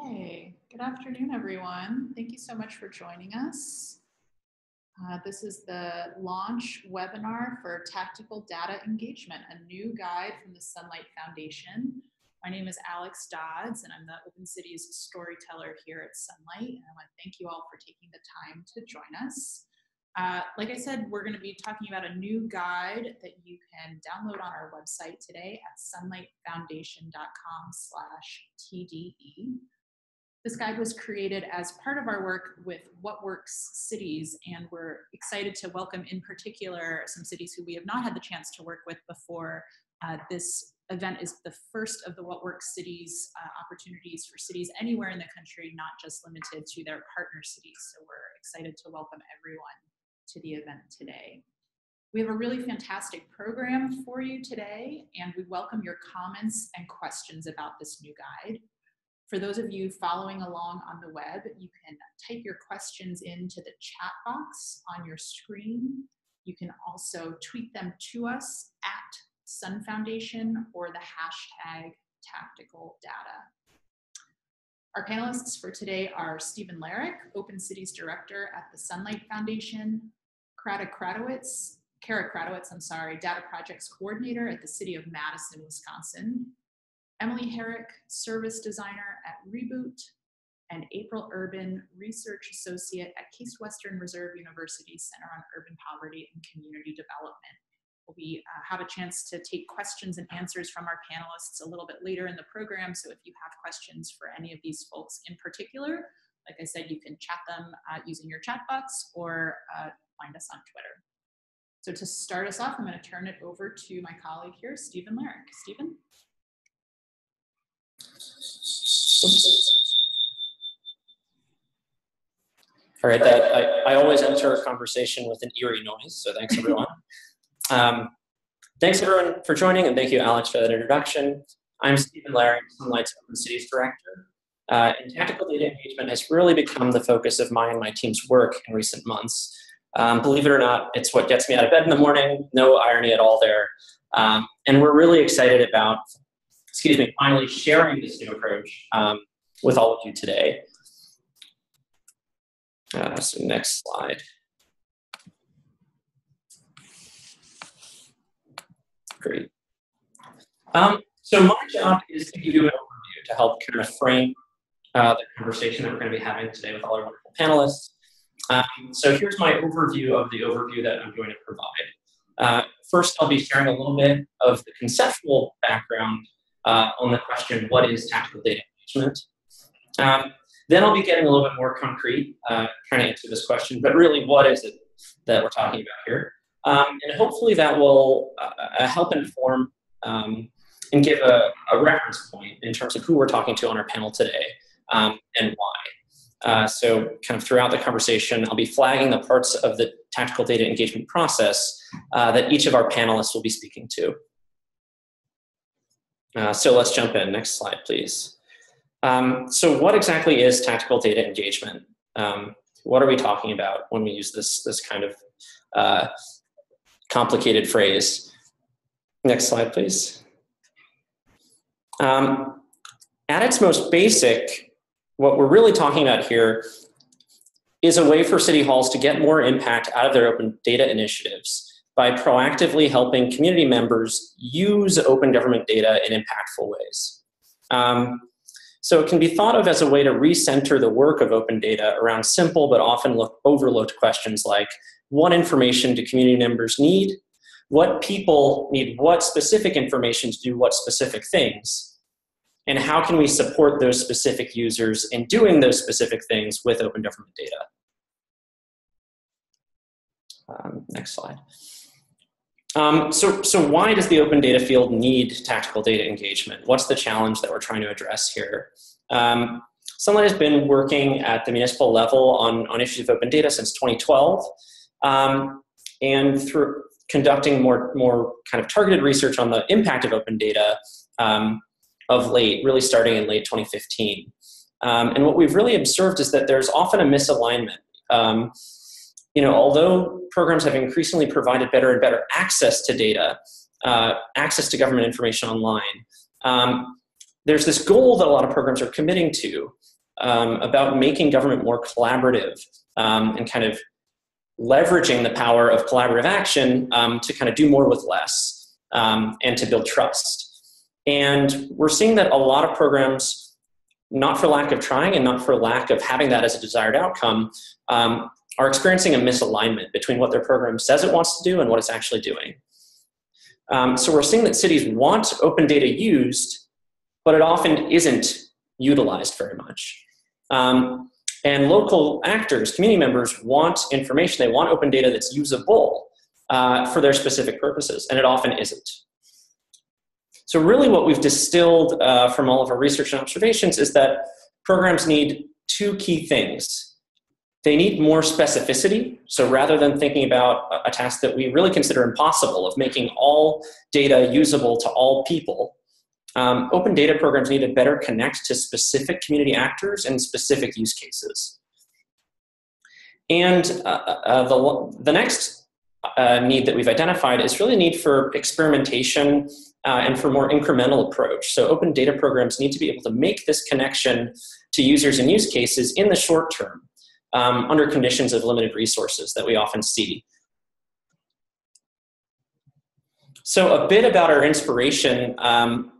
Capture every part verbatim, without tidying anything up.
Hey, good afternoon, everyone. Thank you so much for joining us. Uh, this is the launch webinar for Tactical Data Engagement, a new guide from the Sunlight Foundation. My name is Alex Dodds, and I'm the Open Cities storyteller here at Sunlight. And I want to thank you all for taking the time to join us. Uh, like I said, we're going to be talking about a new guide that you can download on our website today at sunlight foundation dot com slash T D E. This guide was created as part of our work with What Works Cities, and we're excited to welcome in particular some cities who we have not had the chance to work with before. Uh, this event is the first of the What Works Cities uh, opportunities for cities anywhere in the country, not just limited to their partner cities. So we're excited to welcome everyone to the event today. We have a really fantastic program for you today, and we welcome your comments and questions about this new guide. For those of you following along on the web, you can type your questions into the chat box on your screen. You can also tweet them to us at Sun Foundation or the hashtag Tactical Data. Our panelists for today are Stephen Larrick, Open Cities Director at the Sunlight Foundation, Kara Kratowicz, Kara Kratowicz, I'm sorry, Data Projects Coordinator at the City of Madison, Wisconsin, Emily Herrick, Service Designer at Reboot, and April Urban, Research Associate at Case Western Reserve University Center on Urban Poverty and Community Development. We uh, have a chance to take questions and answers from our panelists a little bit later in the program, so if you have questions for any of these folks in particular, like I said, you can chat them uh, using your chat box or uh, find us on Twitter. So to start us off, I'm going to turn it over to my colleague here, Stephen Larrick. Stephen? All right, that, I, I always enter a conversation with an eerie noise, so thanks everyone. Um, thanks everyone for joining, and thank you, Alex, for that introduction. I'm Stephen Larrick, Sunlight's Open Cities Director, uh, and Tactical Data Engagement has really become the focus of my and my team's work in recent months. Um, believe it or not, it's what gets me out of bed in the morning, no irony at all there. Um, and we're really excited about, excuse me, finally sharing this new approach um, with all of you today. Uh, so next slide. Great. Um, so my job is to give you an overview to help kind of frame uh, the conversation that we're going to be having today with all our wonderful panelists. Um, so here's my overview of the overview that I'm going to provide. Uh, first, I'll be sharing a little bit of the conceptual background uh, on the question, what is tactical data engagement? Um, then I'll be getting a little bit more concrete, uh, trying to answer this question, but really what is it that we're talking about here? Um, and hopefully that will uh, help inform um, and give a, a reference point in terms of who we're talking to on our panel today um, and why. Uh, so kind of throughout the conversation, I'll be flagging the parts of the tactical data engagement process uh, that each of our panelists will be speaking to. Uh, so let's jump in. Next slide, please. Um, so what exactly is tactical data engagement? Um, what are we talking about when we use this, this kind of uh, complicated phrase? Next slide, please. Um, at its most basic, what we're really talking about here is a way for city halls to get more impact out of their open data initiatives by proactively helping community members use open government data in impactful ways. Um, so it can be thought of as a way to recenter the work of open data around simple but often look, overlooked questions like, what information do community members need? What people need what specific information to do what specific things? And how can we support those specific users in doing those specific things with open government data? Um, next slide. Um, so, so why does the open data field need tactical data engagement? What's the challenge that we're trying to address here? Um, Sunlight has been working at the municipal level on, on issues of open data since twenty twelve. Um, and through conducting more, more kind of targeted research on the impact of open data um, of late, really starting in late twenty fifteen. Um, and what we've really observed is that there's often a misalignment. Um, you know, although programs have increasingly provided better and better access to data, uh, access to government information online, um, there's this goal that a lot of programs are committing to um, about making government more collaborative um, and kind of leveraging the power of collaborative action um, to kind of do more with less um, and to build trust. And we're seeing that a lot of programs, not for lack of trying and not for lack of having that as a desired outcome, um, are experiencing a misalignment between what their program says it wants to do and what it's actually doing. Um, so we're seeing that cities want open data used, but it often isn't utilized very much. Um, and local actors, community members, want information. They want open data that's usable uh, for their specific purposes, and it often isn't. So really what we've distilled uh, from all of our research and observations is that programs need two key things. They need more specificity. So rather than thinking about a task that we really consider impossible of making all data usable to all people, um, open data programs need to better connect to specific community actors and specific use cases. And uh, uh, the, the next uh, need that we've identified is really a need for experimentation uh, and for more incremental approach. So open data programs need to be able to make this connection to users and use cases in the short term. Um, under conditions of limited resources that we often see. So a bit about our inspiration. Um,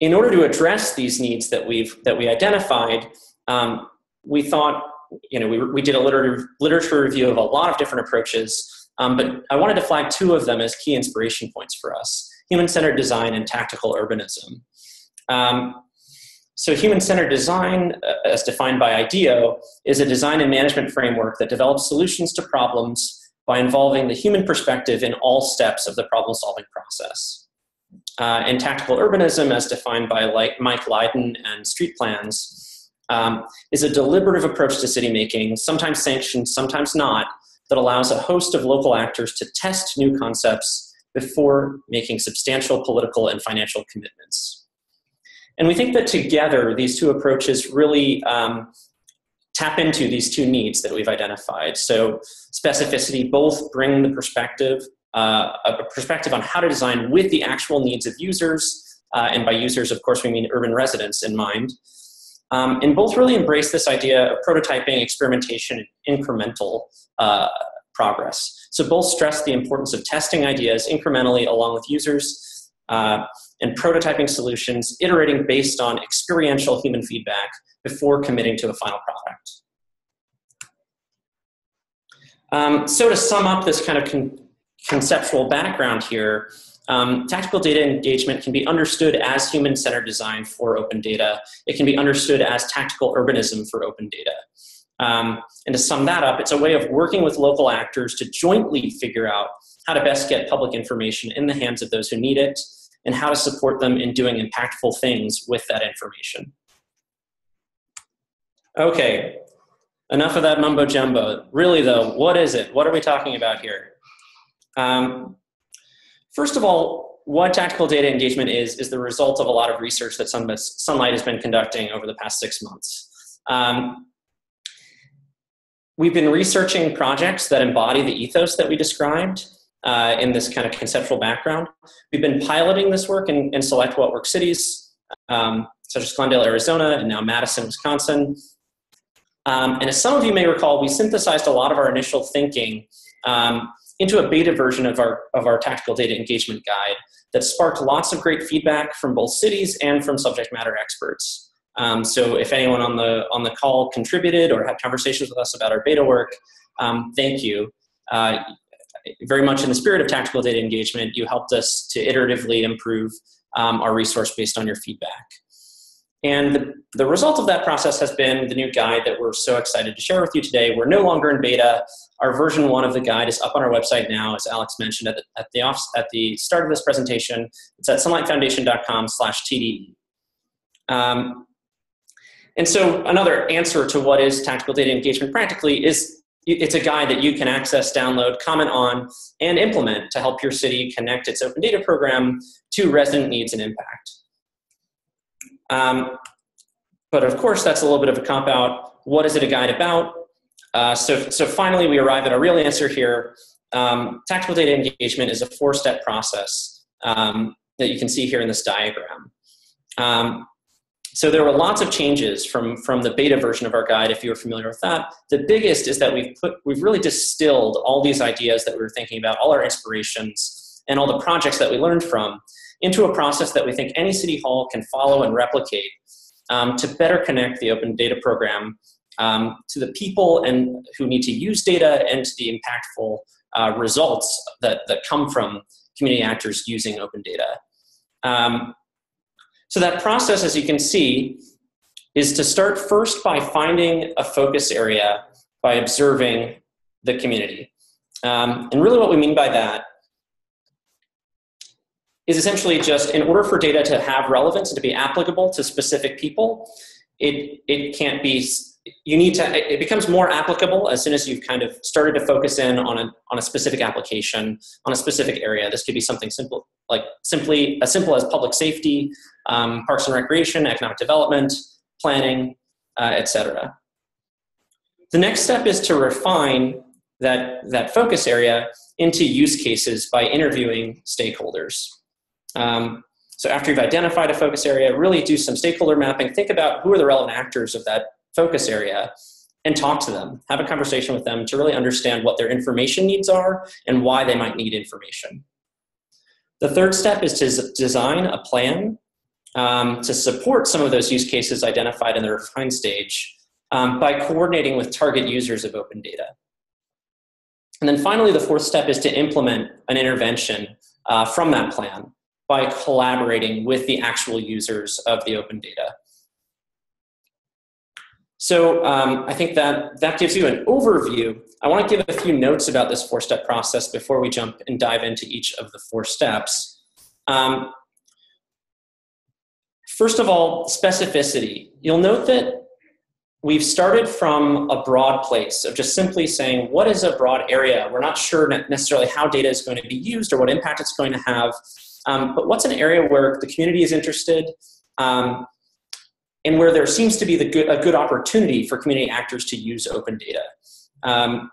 in order to address these needs that we've that we identified, um, we thought, you know, we, we did a literature, literature review of a lot of different approaches, um, but I wanted to flag two of them as key inspiration points for us: human-centered design and tactical urbanism. Um, So human-centered design, as defined by IDEO, is a design and management framework that develops solutions to problems by involving the human perspective in all steps of the problem-solving process. Uh, and tactical urbanism, as defined by Mike Lydon and Street Plans, um, is a deliberative approach to city-making, sometimes sanctioned, sometimes not, that allows a host of local actors to test new concepts before making substantial political and financial commitments. And we think that together, these two approaches really um, tap into these two needs that we've identified. So specificity, both bring the perspective, uh, a perspective on how to design with the actual needs of users. Uh, and by users, of course, we mean urban residents in mind. Um, and both really embrace this idea of prototyping, experimentation, and incremental uh, progress. So both stress the importance of testing ideas incrementally along with users, uh, and prototyping solutions, iterating based on experiential human feedback before committing to a final product. Um, so to sum up this kind of con conceptual background here, um, tactical data engagement can be understood as human-centered design for open data. It can be understood as tactical urbanism for open data. Um, and to sum that up, it's a way of working with local actors to jointly figure out how to best get public information in the hands of those who need it, and how to support them in doing impactful things with that information. Okay, enough of that mumbo jumbo. Really though, what is it? What are we talking about here? Um, first of all, what tactical data engagement is, is the result of a lot of research that Sunlight has been conducting over the past six months. Um, we've been researching projects that embody the ethos that we described, Uh, in this kind of conceptual background. We've been piloting this work in, in select What Works Cities, um, such as Glendale, Arizona, and now Madison, Wisconsin. Um, and as some of you may recall, we synthesized a lot of our initial thinking um, into a beta version of our, of our tactical data engagement guide that sparked lots of great feedback from both cities and from subject matter experts. Um, so if anyone on the, on the call contributed or had conversations with us about our beta work, um, thank you. Uh, Very much in the spirit of tactical data engagement, you helped us to iteratively improve um, our resource based on your feedback. And the, the result of that process has been the new guide that we're so excited to share with you today. We're no longer in beta. Our version one of the guide is up on our website now, as Alex mentioned at the, at the, off, at the start of this presentation. It's at sunlight foundation dot com slash T D E. Um, and so another answer to what is tactical data engagement practically is it's a guide that you can access, download, comment on, and implement to help your city connect its open data program to resident needs and impact. Um, but of course, that's a little bit of a cop-out. What is it a guide about? Uh, so, so finally, we arrive at a real answer here. Um, tactical data engagement is a four-step process um, that you can see here in this diagram. Um, So there were lots of changes from, from the beta version of our guide, if you were familiar with that. The biggest is that we've put, we've really distilled all these ideas that we were thinking about, all our inspirations, and all the projects that we learned from, into a process that we think any city hall can follow and replicate um, to better connect the open data program um, to the people and who need to use data, and to the impactful uh, results that, that come from community actors using open data. Um, so that process, as you can see, is to start first by finding a focus area by observing the community. Um, and really what we mean by that is essentially just, in order for data to have relevance and to be applicable to specific people, it, it can't be, you need to, it becomes more applicable as soon as you've kind of started to focus in on a, on a specific application, on a specific area. This could be something simple, like simply, as simple as public safety, um, parks and recreation, economic development, planning, uh, et cetera. The next step is to refine that, that focus area into use cases by interviewing stakeholders. Um, so after you've identified a focus area, really do some stakeholder mapping. Think about who are the relevant actors of that focus area and talk to them. Have a conversation with them to really understand what their information needs are and why they might need information. The third step is to design a plan um, to support some of those use cases identified in the refine stage um, by coordinating with target users of open data. And then finally, the fourth step is to implement an intervention uh, from that plan, by collaborating with the actual users of the open data. So um, I think that that gives you an overview. I want to give a few notes about this four-step process before we jump and dive into each of the four steps. Um, first of all, specificity. You'll note that we've started from a broad place of just simply saying, what is a broad area? We're not sure necessarily how data is going to be used or what impact it's going to have. Um, but what's an area where the community is interested um, and where there seems to be the good, a good opportunity for community actors to use open data? Um,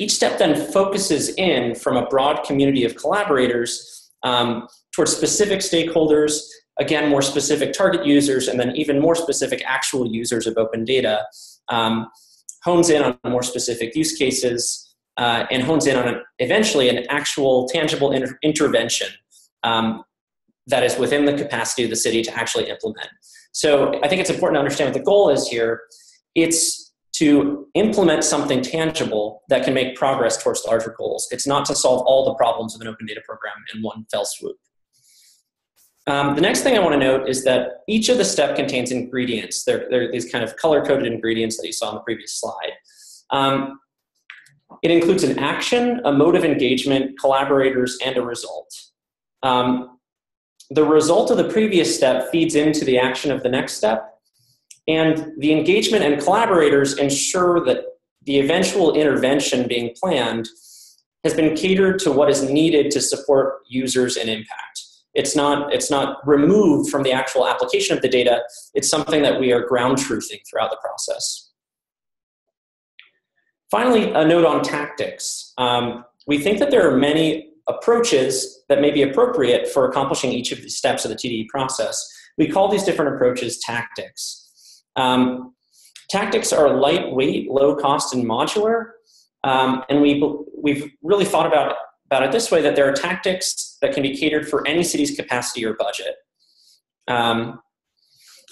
each step then focuses in from a broad community of collaborators um, towards specific stakeholders, again, more specific target users, and then even more specific actual users of open data, um, hones in on more specific use cases, uh, and hones in on an, eventually an actual tangible inter intervention Um, that is within the capacity of the city to actually implement. So I think it's important to understand what the goal is here. It's to implement something tangible that can make progress towards larger goals. It's not to solve all the problems of an open data program in one fell swoop. Um, the next thing I want to note is that each of the steps contains ingredients. They're, they're these kind of color-coded ingredients that you saw in the previous slide. Um, it includes an action, a mode of engagement, collaborators, and a result. Um, the result of the previous step feeds into the action of the next step, and the engagement and collaborators ensure that the eventual intervention being planned has been catered to what is needed to support users and impact. It's not, it's not removed from the actual application of the data. It's something that we are ground truthing throughout the process. Finally, a note on tactics. Um, we think that there are many approaches that may be appropriate for accomplishing each of the steps of the T D E process. We call these different approaches tactics. Um, tactics are lightweight, low cost, and modular. Um, and we, we've really thought about, about it this way, that there are tactics that can be catered for any city's capacity or budget. Um,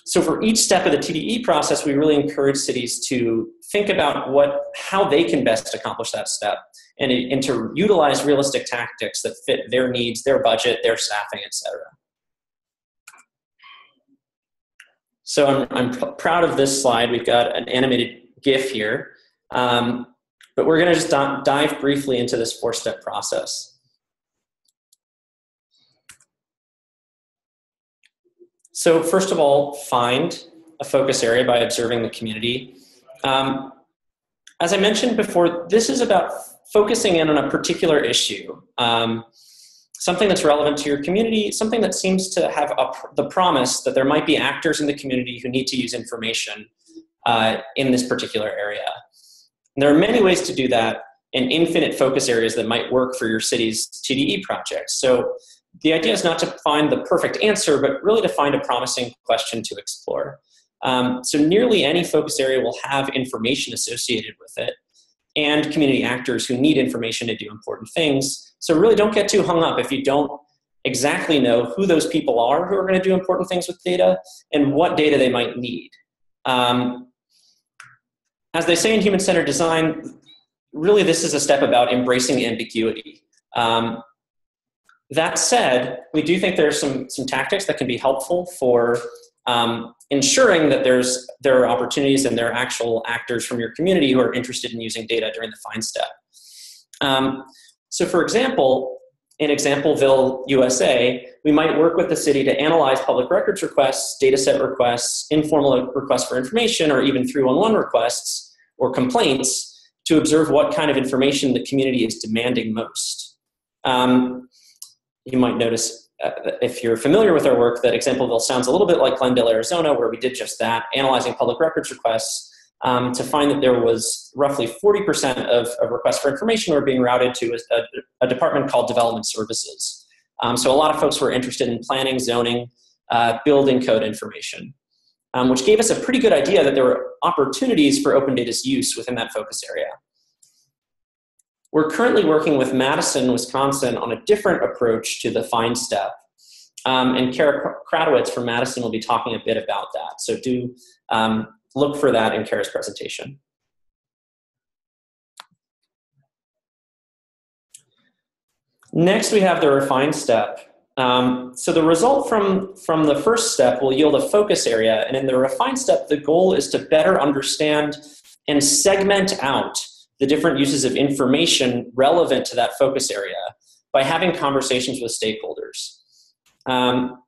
so for each step of the T D E process, we really encourage cities to think about what, how they can best accomplish that step, and, and to utilize realistic tactics that fit their needs, their budget, their staffing, et cetera. So I'm, I'm proud of this slide. We've got an animated GIF here, um, but we're gonna just dive briefly into this four-step process. So first of all, find a focus area by observing the community. Um, as I mentioned before, this is about focusing in on a particular issue, um, something that's relevant to your community, something that seems to have a, the promise that there might be actors in the community who need to use information uh, in this particular area. And there are many ways to do that, and infinite focus areas that might work for your city's T D E projects. So the idea is not to find the perfect answer, but really to find a promising question to explore. Um, so nearly any focus area will have information associated with it and community actors who need information to do important things. So really don't get too hung up if you don't exactly know who those people are who are going to do important things with data and what data they might need. Um, as they say in human-centered design, really this is a step about embracing ambiguity. Um, that said, we do think there's some, some tactics that can be helpful for um, ensuring that there's, there are opportunities and there are actual actors from your community who are interested in using data during the find step. Um, so for example, in Exampleville, U S A, we might work with the city to analyze public records requests, data set requests, informal requests for information, or even three one one requests or complaints to observe what kind of information the community is demanding most. Um, you might notice, uh, if you're familiar with our work, that Exampleville sounds a little bit like Glendale, Arizona, where we did just that, analyzing public records requests um, to find that there was roughly forty percent of, of requests for information were being routed to a, a, a department called Development Services. Um, so a lot of folks were interested in planning, zoning, uh, building code information, um, which gave us a pretty good idea that there were opportunities for open data's use within that focus area. We're currently working with Madison, Wisconsin on a different approach to the find step. Um, and Kara Kratowicz from Madison will be talking a bit about that. So do um, look for that in Kara's presentation. Next, we have the refine step. Um, so the result from, from the first step will yield a focus area. And in the refine step, the goal is to better understand and segment out the different uses of information relevant to that focus area by having conversations with stakeholders. Um,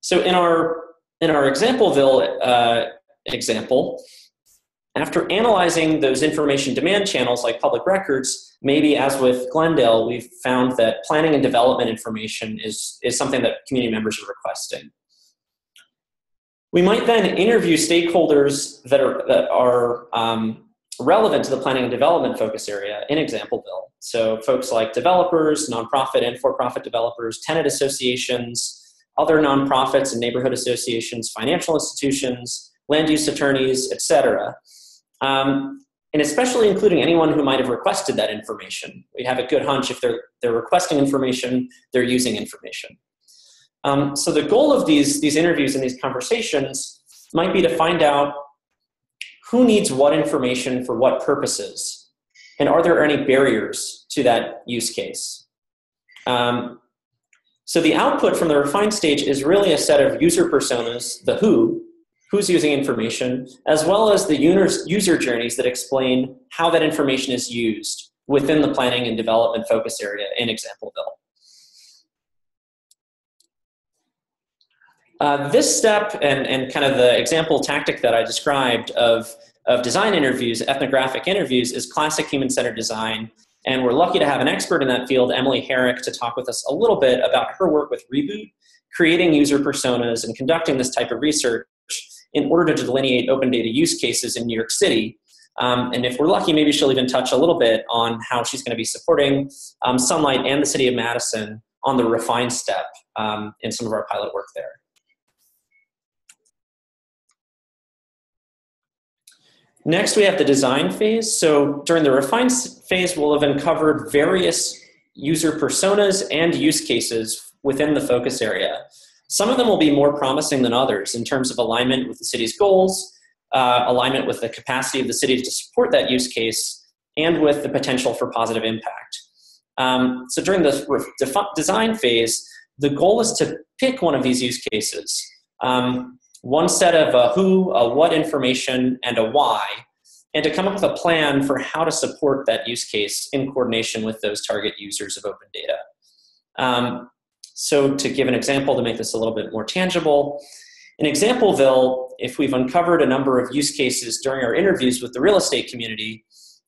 so in our, in our Exampleville uh, example, after analyzing those information demand channels like public records, maybe as with Glendale, we've found that planning and development information is, is something that community members are requesting. We might then interview stakeholders that are, that are um, relevant to the planning and development focus area in Exampleville. So folks like developers, nonprofit and for-profit developers, tenant associations, other nonprofits and neighborhood associations, financial institutions, land use attorneys, et cetera. Um, and especially including anyone who might have requested that information. We have a good hunch if they're, they're requesting information, they're using information. Um, so the goal of these, these interviews and these conversations might be to find out who needs what information for what purposes? And are there any barriers to that use case? Um, so the output from the refined stage is really a set of user personas, the who, who's using information, as well as the user journeys that explain how that information is used within the planning and development focus area in Exampleville. Uh, this step and, and kind of the example tactic that I described of, of design interviews, ethnographic interviews, is classic human-centered design. And we're lucky to have an expert in that field, Emily Herrick, to talk with us a little bit about her work with Reboot, creating user personas and conducting this type of research in order to delineate open data use cases in New York City. Um, and if we're lucky, maybe she'll even touch a little bit on how she's going to be supporting um, Sunlight and the City of Madison on the refine step um, in some of our pilot work there. Next, we have the design phase. So during the refine phase, we'll have uncovered various user personas and use cases within the focus area. Some of them will be more promising than others in terms of alignment with the city's goals, uh, alignment with the capacity of the city to support that use case, and with the potential for positive impact. Um, so during the design phase, the goal is to pick one of these use cases. Um, one set of a who, a what information, and a why, and to come up with a plan for how to support that use case in coordination with those target users of open data. Um, so to give an example to make this a little bit more tangible, in Exampleville, if we've uncovered a number of use cases during our interviews with the real estate community,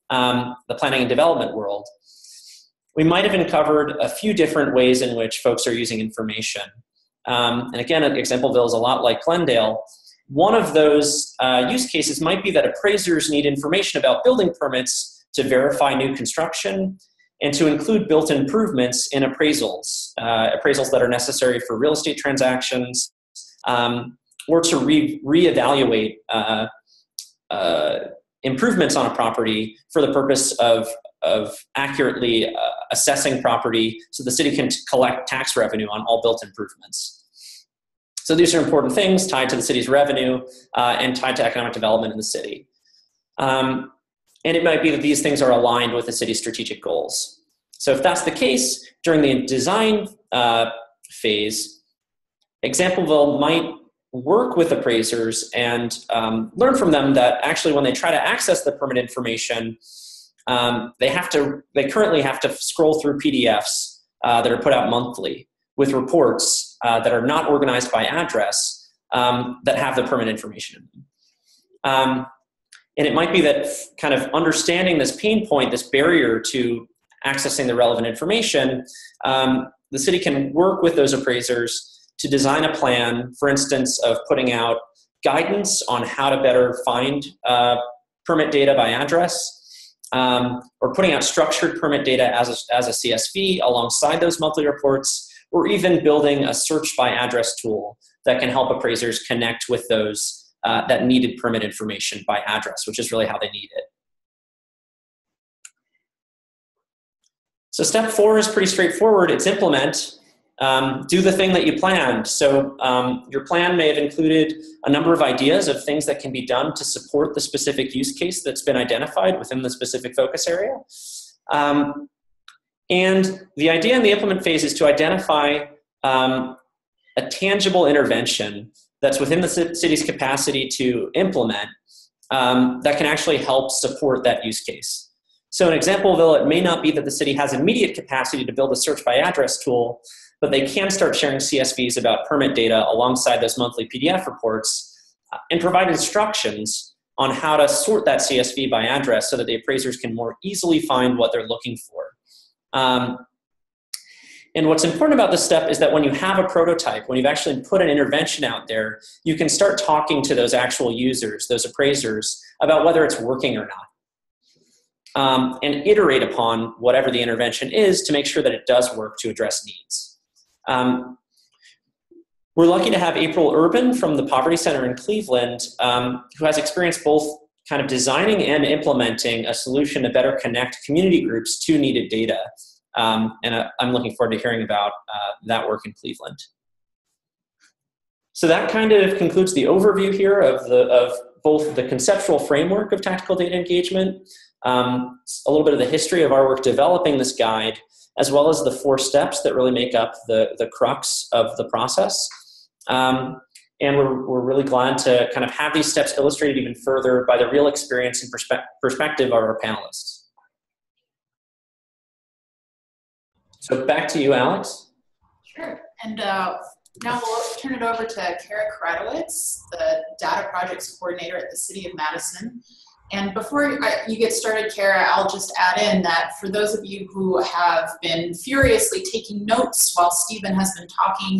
um, the planning and development world, we might have uncovered a few different ways in which folks are using information. Um, and again, Exampleville is a lot like Glendale. One of those uh, use cases might be that appraisers need information about building permits to verify new construction and to include built improvements in appraisals, uh, appraisals that are necessary for real estate transactions, um, or to re reevaluate uh, uh, improvements on a property for the purpose of, of accurately uh, assessing property so the city can collect tax revenue on all built improvements. So these are important things tied to the city's revenue uh, and tied to economic development in the city. Um, and it might be that these things are aligned with the city's strategic goals. So if that's the case, during the design uh, phase, Exampleville might work with appraisers and um, learn from them that actually when they try to access the permit information, um, they have to, they currently have to scroll through P D Fs uh, that are put out monthly with reports Uh, that are not organized by address um, that have the permit information in them. Um, and it might be that kind of understanding this pain point, this barrier to accessing the relevant information, um, the city can work with those appraisers to design a plan, for instance, of putting out guidance on how to better find uh, permit data by address, um, or putting out structured permit data as a, as a C S V alongside those monthly reports, or even building a search by address tool that can help appraisers connect with those uh, that needed permit information by address, which is really how they need it. So step four is pretty straightforward. It's implement, um, do the thing that you planned. So um, your plan may have included a number of ideas of things that can be done to support the specific use case that's been identified within the specific focus area. Um, And the idea in the implement phase is to identify um, a tangible intervention that's within the city's capacity to implement um, that can actually help support that use case. So in Exampleville, it may not be that the city has immediate capacity to build a search by address tool, but they can start sharing C S Vs about permit data alongside those monthly P D F reports and provide instructions on how to sort that C S V by address so that the appraisers can more easily find what they're looking for. Um, and what's important about this step is that when you have a prototype, when you've actually put an intervention out there, you can start talking to those actual users, those appraisers, about whether it's working or not. Um, and iterate upon whatever the intervention is to make sure that it does work to address needs. Um, we're lucky to have April Urban from the Poverty Center in Cleveland, um, who has experience both kind of designing and implementing a solution to better connect community groups to needed data. Um, and uh, I'm looking forward to hearing about uh, that work in Cleveland. So that kind of concludes the overview here of, the, of both the conceptual framework of tactical data engagement, um, a little bit of the history of our work developing this guide, as well as the four steps that really make up the, the crux of the process. Um, And we're, we're really glad to kind of have these steps illustrated even further by the real experience and perspe perspective of our panelists. So back to you, Alex. Sure. And uh, now we'll turn it over to Kara Kratowicz, the Data Projects Coordinator at the City of Madison. And before I, you get started, Kara, I'll just add in that for those of you who have been furiously taking notes while Stephen has been talking,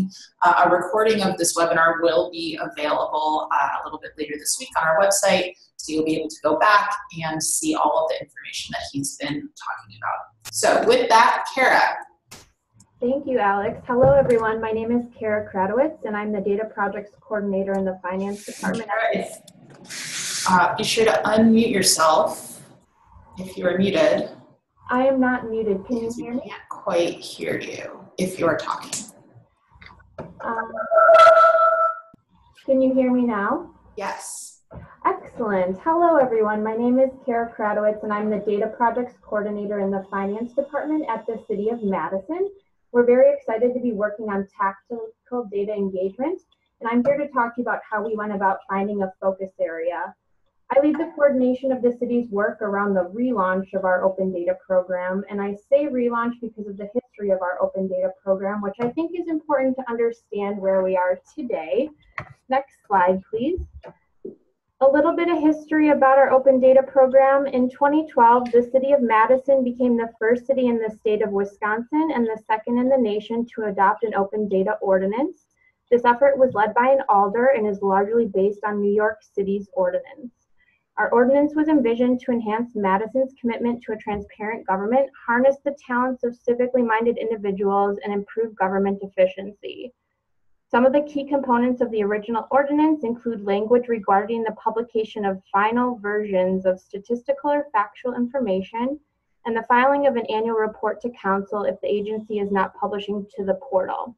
uh, a recording of this webinar will be available uh, a little bit later this week on our website, so you'll be able to go back and see all of the information that he's been talking about. So with that, Kara. Thank you, Alex. Hello, everyone. My name is Kara Kratowicz, and I'm the Data Projects Coordinator in the Finance Department. Uh, be sure to unmute yourself if you are muted. I am not muted. Can you hear me? I can't quite hear you if you are talking. Um, can you hear me now? Yes. Excellent. Hello, everyone. My name is Kara Kratowicz, and I'm the Data Projects Coordinator in the Finance Department at the City of Madison. We're very excited to be working on tactical data engagement, and I'm here to talk to you about how we went about finding a focus area. I lead the coordination of the city's work around the relaunch of our open data program, and I say relaunch because of the history of our open data program, which I think is important to understand where we are today. Next slide, please. A little bit of history about our open data program. In twenty twelve, the City of Madison became the first city in the state of Wisconsin and the second in the nation to adopt an open data ordinance. This effort was led by an alder and is largely based on New York City's ordinance. Our ordinance was envisioned to enhance Madison's commitment to a transparent government, harness the talents of civically minded individuals, and improve government efficiency. Some of the key components of the original ordinance include language regarding the publication of final versions of statistical or factual information and the filing of an annual report to council if the agency is not publishing to the portal.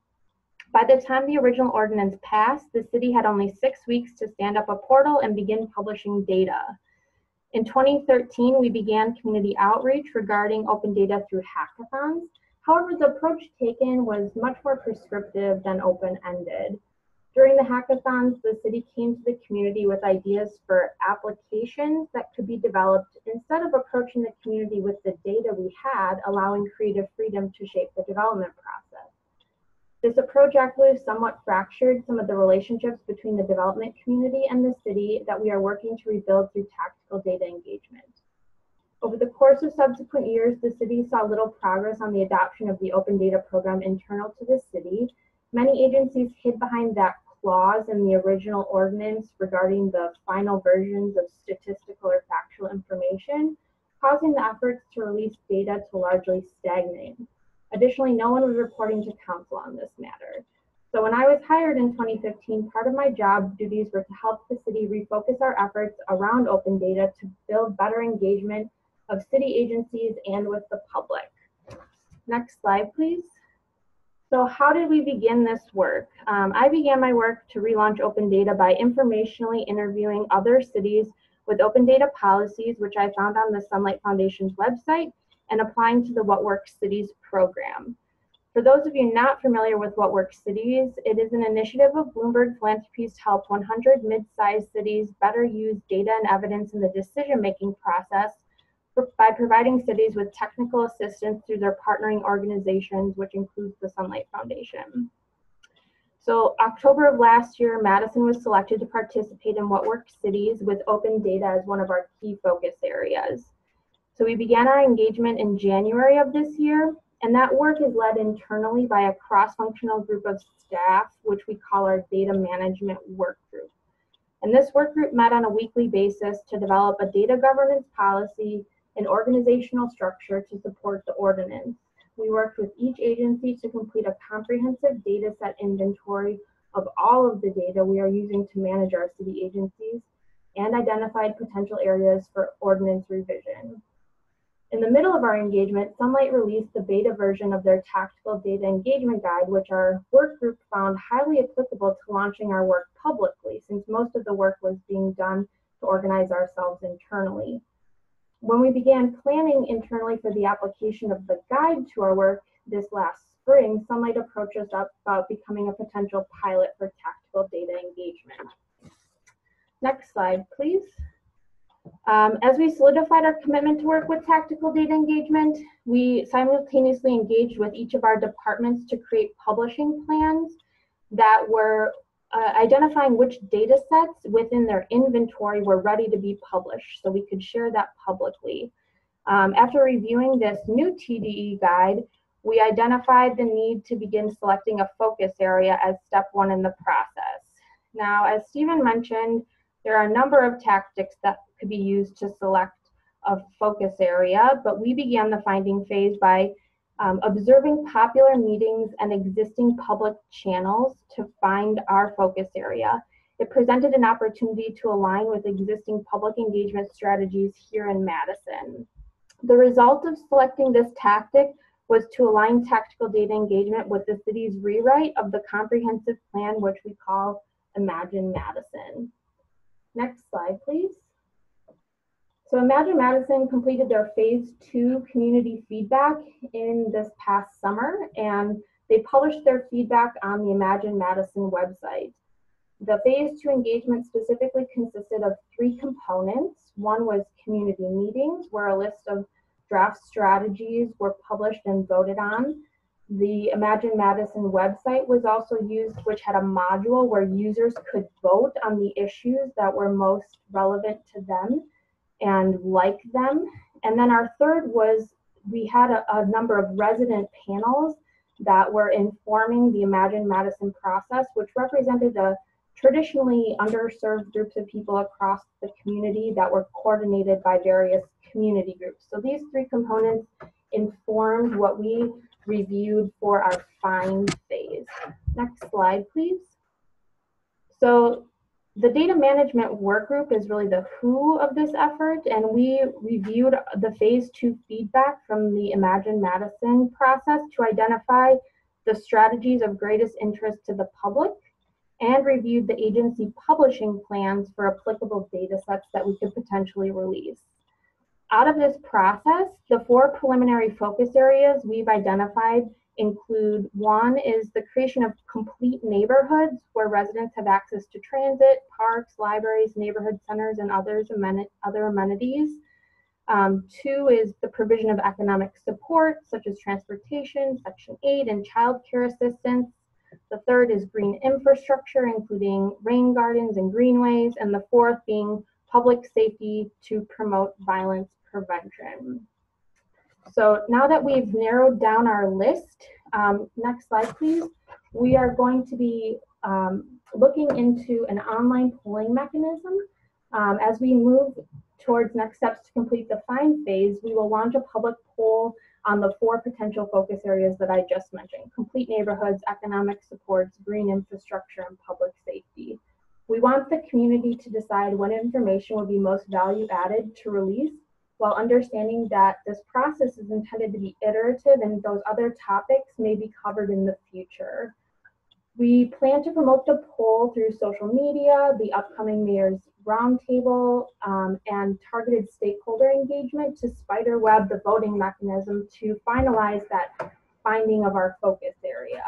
By the time the original ordinance passed, the city had only six weeks to stand up a portal and begin publishing data. In twenty thirteen, we began community outreach regarding open data through hackathons. However, the approach taken was much more prescriptive than open-ended. During the hackathons, the city came to the community with ideas for applications that could be developed instead of approaching the community with the data we had, allowing creative freedom to shape the development process. This approach actually somewhat fractured some of the relationships between the development community and the city that we are working to rebuild through tactical data engagement. Over the course of subsequent years, the city saw little progress on the adoption of the open data program internal to the city. Many agencies hid behind that clause in the original ordinance regarding the final versions of statistical or factual information, causing the efforts to release data to largely stagnate. Additionally, no one was reporting to council on this matter. So when I was hired in twenty fifteen, part of my job duties were to help the city refocus our efforts around open data to build better engagement of city agencies and with the public. Next slide, please. So how did we begin this work? Um, I began my work to relaunch open data by informationally interviewing other cities with open data policies, which I found on the Sunlight Foundation's website, and applying to the What Works Cities program. For those of you not familiar with What Works Cities, it is an initiative of Bloomberg Philanthropies to help one hundred mid-sized cities better use data and evidence in the decision-making process by providing cities with technical assistance through their partnering organizations, which includes the Sunlight Foundation. So October of last year, Madison was selected to participate in What Works Cities with open data as one of our key focus areas. So we began our engagement in January of this year, and that work is led internally by a cross-functional group of staff, which we call our data management work group. And this work group met on a weekly basis to develop a data governance policy and organizational structure to support the ordinance. We worked with each agency to complete a comprehensive data set inventory of all of the data we are using to manage our city agencies and identified potential areas for ordinance revision. In the middle of our engagement, Sunlight released the beta version of their Tactical Data Engagement Guide, which our work group found highly applicable to launching our work publicly, since most of the work was being done to organize ourselves internally. When we began planning internally for the application of the guide to our work this last spring, Sunlight approached us up about becoming a potential pilot for tactical data engagement. Next slide, please. Um, as we solidified our commitment to work with tactical data engagement, we simultaneously engaged with each of our departments to create publishing plans that were uh, identifying which data sets within their inventory were ready to be published so we could share that publicly. Um, after reviewing this new T D E guide, we identified the need to begin selecting a focus area as step one in the process. Now, as Stephen mentioned, there are a number of tactics that could be used to select a focus area, but we began the finding phase by um, observing popular meetings and existing public channels to find our focus area. It presented an opportunity to align with existing public engagement strategies here in Madison. The result of selecting this tactic was to align tactical data engagement with the city's rewrite of the comprehensive plan, which we call Imagine Madison. Next slide, please. So Imagine Madison completed their phase two community feedback in this past summer, and they published their feedback on the Imagine Madison website. The phase two engagement specifically consisted of three components. One was community meetings, where a list of draft strategies were published and voted on. The Imagine Madison website was also used, which had a module where users could vote on the issues that were most relevant to them and like them. And then our third was we had a, a number of resident panels that were informing the Imagine Madison process, which represented a traditionally underserved groups of people across the community that were coordinated by various community groups. So these three components informed what we reviewed for our find phase. Next slide, please. So the data management work group is really the who of this effort, and we reviewed the phase two feedback from the Imagine Madison process to identify the strategies of greatest interest to the public, and reviewed the agency publishing plans for applicable data sets that we could potentially release. Out of this process, the four preliminary focus areas we've identified include: one is the creation of complete neighborhoods where residents have access to transit, parks, libraries, neighborhood centers, and others ameni- other amenities. Um, two is the provision of economic support, such as transportation, Section eight, and child care assistance. The third is green infrastructure, including rain gardens and greenways. And the fourth being public safety to promote violence prevention. So now that we've narrowed down our list, um, next slide, please. We are going to be um, looking into an online polling mechanism. Um, as we move towards next steps to complete the find phase, we will launch a public poll on the four potential focus areas that I just mentioned: complete neighborhoods, economic supports, green infrastructure, and public safety. We want the community to decide what information will be most value added to release, while understanding that this process is intended to be iterative and those other topics may be covered in the future. We plan to promote the poll through social media, the upcoming mayor's roundtable, um, and targeted stakeholder engagement to spiderweb the voting mechanism to finalize that finding of our focus area.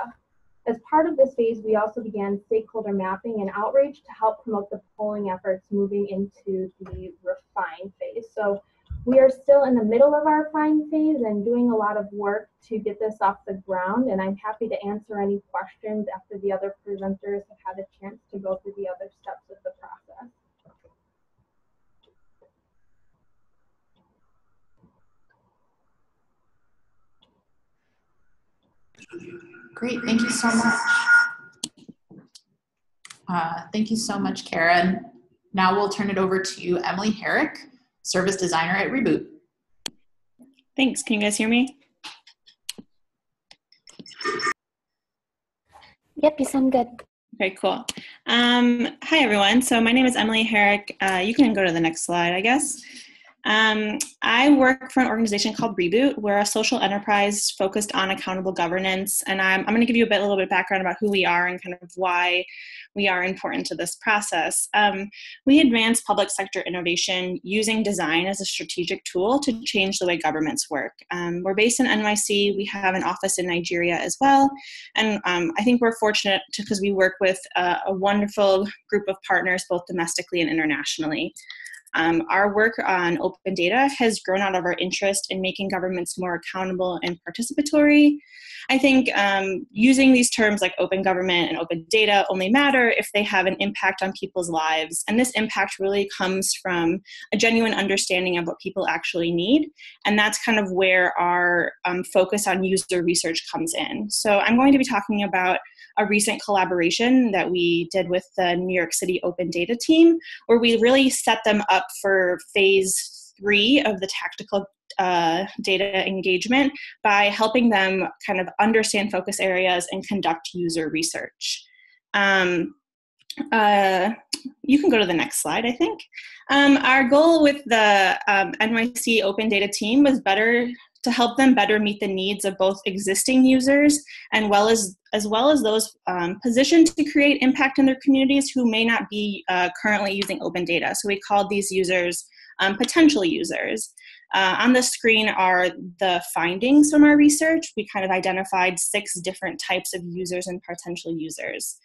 As part of this phase, we also began stakeholder mapping and outreach to help promote the polling efforts moving into the refine phase. So we are still in the middle of our find phase and doing a lot of work to get this off the ground, and I'm happy to answer any questions after the other presenters have had a chance to go through the other steps of the process. Great, thank you so much. Uh, thank you so much, Kara. Now we'll turn it over to you, Emily Herrick, service designer at Reboot. Thanks, can you guys hear me? Yep, you sound good. Okay, cool. Um, hi everyone, so my name is Emily Herrick. Uh, you can go to the next slide, I guess. Um, I work for an organization called Reboot. We're a social enterprise focused on accountable governance, and I'm, I'm going to give you a bit, a little bit of background about who we are and kind of why we are important to this process. Um, we advance public sector innovation using design as a strategic tool to change the way governments work. Um, we're based in N Y C. We have an office in Nigeria as well, and um, I think we're fortunate because we work with a, a wonderful group of partners, both domestically and internationally. Um, our work on open data has grown out of our interest in making governments more accountable and participatory. I think um, using these terms like open government and open data only matter if they have an impact on people's lives. And this impact really comes from a genuine understanding of what people actually need. And that's kind of where our um, focus on user research comes in. So I'm going to be talking about a recent collaboration that we did with the New York City Open Data Team, where we really set them up for phase three of the tactical uh, data engagement by helping them kind of understand focus areas and conduct user research. Um, uh, you can go to the next slide, I think. Um, our goal with the um, N Y C Open Data Team was better to help them better meet the needs of both existing users and well as, as well as those um, positioned to create impact in their communities who may not be uh, currently using open data. So we called these users um, potential users. Uh, on the screen are the findings from our research. We kind of identified six different types of users and potential users.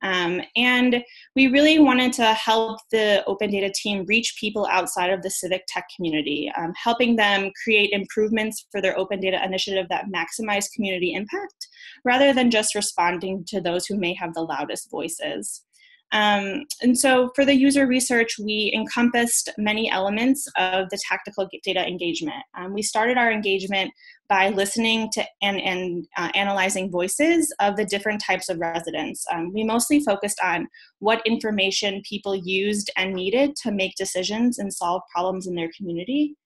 Um, and we really wanted to help the Open Data Team reach people outside of the civic tech community, um, helping them create improvements for their open data initiative that maximize community impact, rather than just responding to those who may have the loudest voices. Um, and so for the user research, we encompassed many elements of the tactical data engagement. Um, we started our engagement by listening to and, and uh, analyzing voices of the different types of residents. Um, we mostly focused on what information people used and needed to make decisions and solve problems in their community.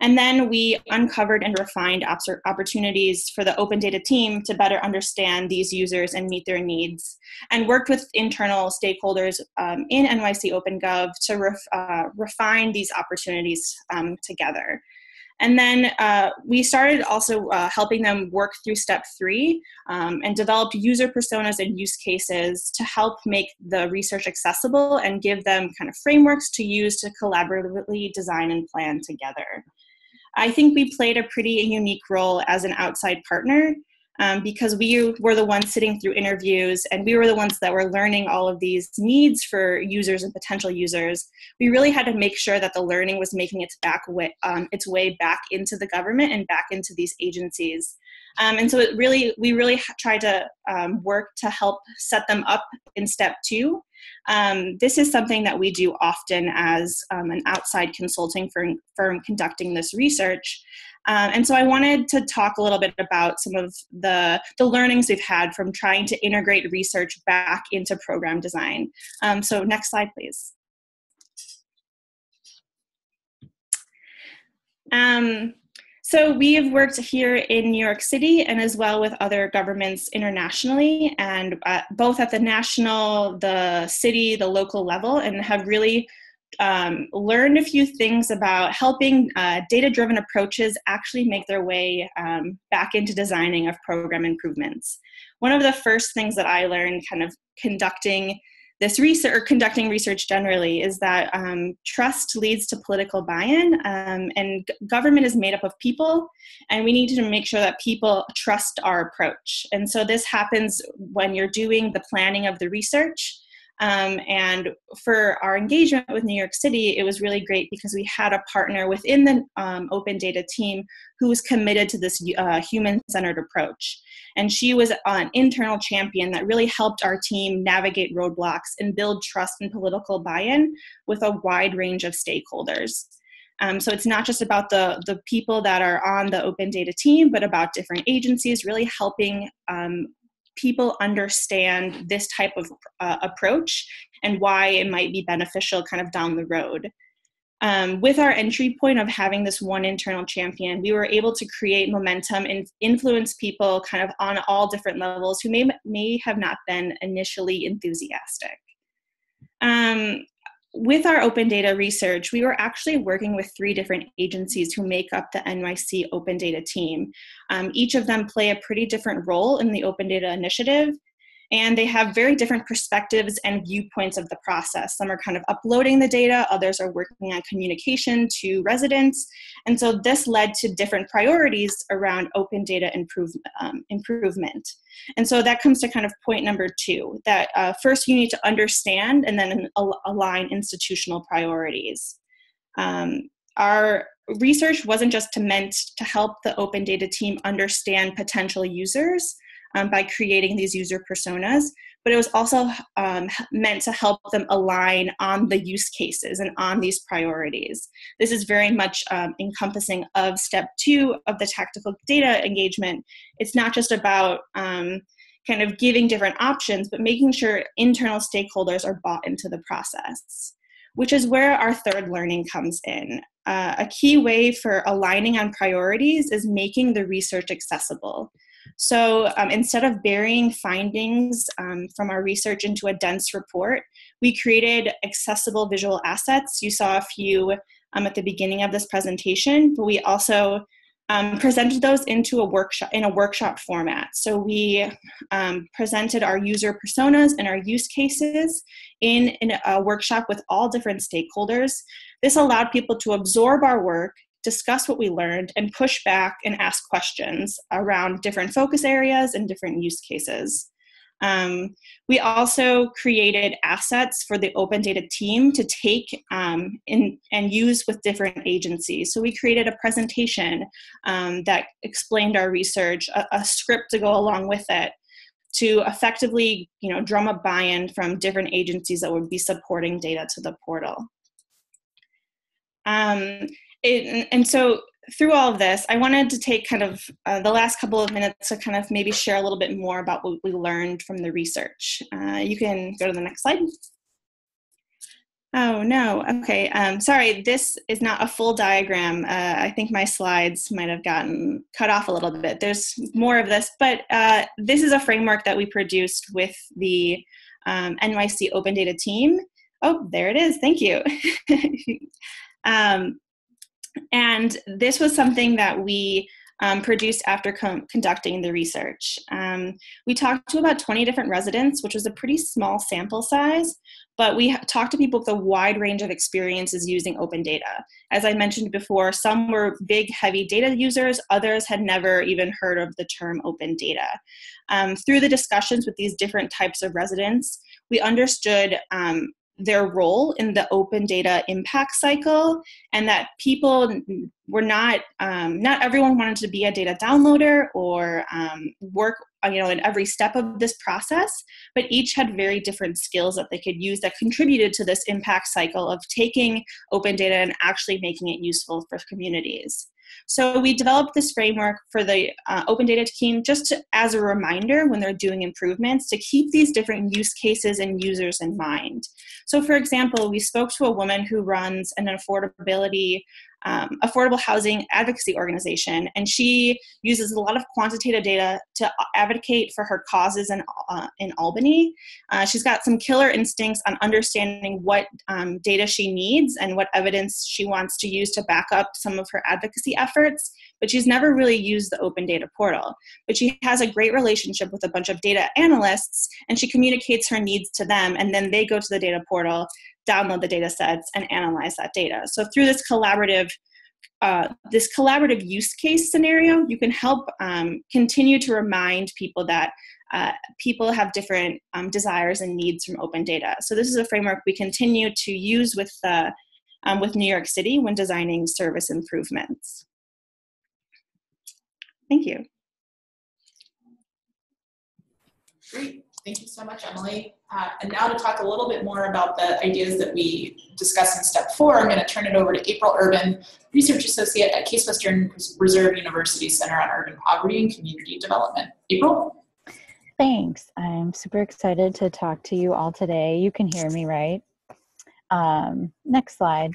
And then we uncovered and refined op opportunities for the Open Data team to better understand these users and meet their needs, and worked with internal stakeholders um, in N Y C OpenGov to ref uh, refine these opportunities um, together. And then uh, we started also uh, helping them work through step three um, and developed user personas and use cases to help make the research accessible and give them kind of frameworks to use to collaboratively design and plan together. I think we played a pretty unique role as an outside partner um, because we were the ones sitting through interviews, and we were the ones that were learning all of these needs for users and potential users. We really had to make sure that the learning was making its, back way, um, its way back into the government and back into these agencies. Um, and so it really, we really tried to um, work to help set them up in step two. Um, this is something that we do often as um, an outside consulting firm, firm conducting this research. Um, and so I wanted to talk a little bit about some of the, the learnings we've had from trying to integrate research back into program design. Um, so next slide, please. Um, So we have worked here in New York City and as well with other governments internationally, and uh, both at the national, the city, the local level, and have really um, learned a few things about helping uh, data-driven approaches actually make their way um, back into designing of program improvements. One of the first things that I learned kind of conducting this research, or conducting research generally, is that um, trust leads to political buy-in, um, and government is made up of people, and we need to make sure that people trust our approach. And so this happens when you're doing the planning of the research. Um, and for our engagement with New York City, it was really great because we had a partner within the um, Open Data team who was committed to this uh, human-centered approach. And she was an internal champion that really helped our team navigate roadblocks and build trust and political buy-in with a wide range of stakeholders. Um, so it's not just about the, the people that are on the Open Data team, but about different agencies really helping um, people understand this type of uh, approach and why it might be beneficial kind of down the road. Um, with our entry point of having this one internal champion, we were able to create momentum and influence people kind of on all different levels who may, may have not been initially enthusiastic. Um, With our open data research, we were actually working with three different agencies who make up the N Y C Open Data team. Um, each of them play a pretty different role in the Open Data Initiative, and they have very different perspectives and viewpoints of the process. Some are kind of uploading the data, others are working on communication to residents, and so this led to different priorities around open data improve, um, improvement. And so that comes to kind of point number two, that uh, first you need to understand and then al align institutional priorities. Um, our research wasn't just meant to help the open data team understand potential users, Um, by creating these user personas, but it was also um, meant to help them align on the use cases and on these priorities. This is very much um, encompassing of step two of the tactical data engagement. It's not just about um, kind of giving different options, but making sure internal stakeholders are bought into the process, which is where our third learning comes in. Uh, a key way for aligning on priorities is making the research accessible. So um, instead of burying findings um, from our research into a dense report, we created accessible visual assets. You saw a few um, at the beginning of this presentation, but we also um, presented those into a workshop in a workshop format. So we um, presented our user personas and our use cases in, in a workshop with all different stakeholders. This allowed people to absorb our work, discuss what we learned, and push back and ask questions around different focus areas and different use cases. Um, we also created assets for the Open Data team to take um, in, and use with different agencies. So we created a presentation um, that explained our research, a, a script to go along with it. to effectively, you know, drum up buy-in from different agencies that would be supporting data to the portal. Um, it, and so through all of this, I wanted to take kind of uh, the last couple of minutes to kind of maybe share a little bit more about what we learned from the research. Uh, you can go to the next slide. Oh, no. Okay. Um, sorry, this is not a full diagram. Uh, I think my slides might have gotten cut off a little bit. There's more of this, but uh, this is a framework that we produced with the um, N Y C Open Data Team. Oh, there it is. Thank you. um, and this was something that we Um, produced after conducting the research. Um, we talked to about twenty different residents, which was a pretty small sample size, but we talked to people with a wide range of experiences using open data. As I mentioned before, some were big, heavy data users, others had never even heard of the term open data. Um, through the discussions with these different types of residents, we understood um, their role in the open data impact cycle, and that people were not, um, not everyone wanted to be a data downloader or um, work, you know, in every step of this process, but each had very different skills that they could use that contributed to this impact cycle of taking open data and actually making it useful for communities. So we developed this framework for the uh, Open Data Team just to, as a reminder when they're doing improvements, to keep these different use cases and users in mind. So for example, we spoke to a woman who runs an affordability, um, affordable housing advocacy organization, and she uses a lot of quantitative data to advocate for her causes in, uh, in Albany. Uh, she's got some killer instincts on understanding what um, data she needs and what evidence she wants to use to back up some of her advocacy efforts, but she's never really used the open data portal. But she has a great relationship with a bunch of data analysts, and she communicates her needs to them, and then they go to the data portal, download the data sets, and analyze that data. So through this collaborative uh, this collaborative use case scenario, you can help um, continue to remind people that uh, people have different um, desires and needs from open data. So this is a framework we continue to use with, uh, um, with New York City when designing service improvements. Thank you. Great. Thank you so much, Emily. Uh, and now to talk a little bit more about the ideas that we discussed in step four, I'm going to turn it over to April Urban, Research Associate at Case Western Reserve University Center on Urban Poverty and Community Development. April? Thanks. I'm super excited to talk to you all today. You can hear me, right? Um, next slide.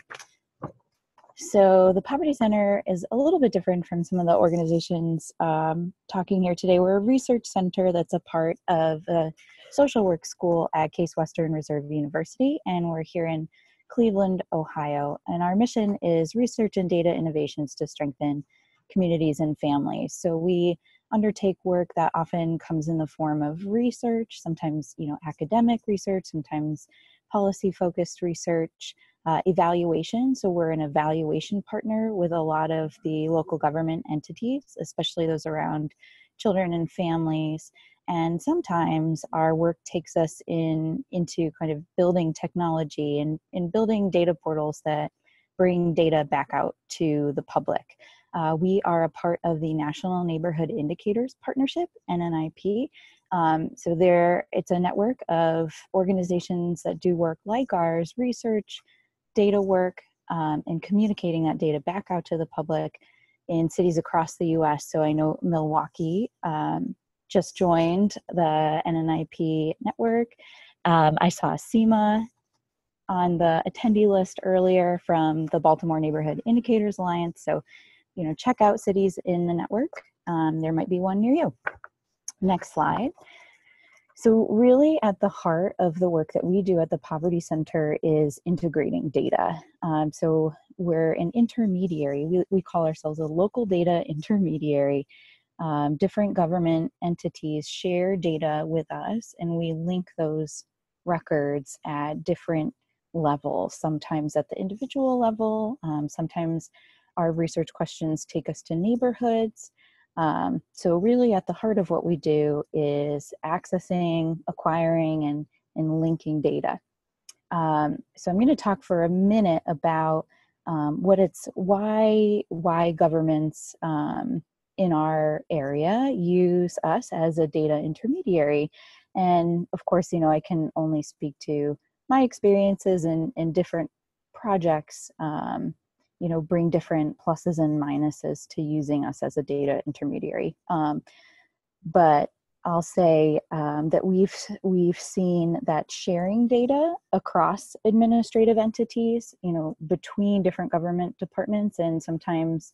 So the Poverty Center is a little bit different from some of the organizations um, talking here today. We're a research center that's a part of a social work school at Case Western Reserve University, and we're here in Cleveland, Ohio. And our mission is research and data innovations to strengthen communities and families. So we undertake work that often comes in the form of research, sometimes, you know, academic research, sometimes policy-focused research, Uh, evaluation. So we're an evaluation partner with a lot of the local government entities, especially those around children and families. And sometimes our work takes us in into kind of building technology and in building data portals that bring data back out to the public. Uh, we are a part of the National Neighborhood Indicators Partnership, N N I P. Um, so there, it's a network of organizations that do work like ours, research, data work, um, and communicating that data back out to the public in cities across the U S. So I know Milwaukee um, just joined the N N I P network. Um, I saw SEMA on the attendee list earlier from the Baltimore Neighborhood Indicators Alliance. So, you know, check out cities in the network. Um, there might be one near you. Next slide. So really at the heart of the work that we do at the Poverty Center is integrating data. Um, so we're an intermediary. We, we call ourselves a local data intermediary. Um, different government entities share data with us, and we link those records at different levels, sometimes at the individual level. Um, sometimes our research questions take us to neighborhoods. Um, so really at the heart of what we do is accessing, acquiring, and, and linking data. Um, so I'm going to talk for a minute about um, what it's, why, why governments um, in our area use us as a data intermediary. And of course, you know, I can only speak to my experiences and, and different projects, um, you know, bring different pluses and minuses to using us as a data intermediary. Um, but I'll say um, that we've, we've seen that sharing data across administrative entities, you know, between different government departments and sometimes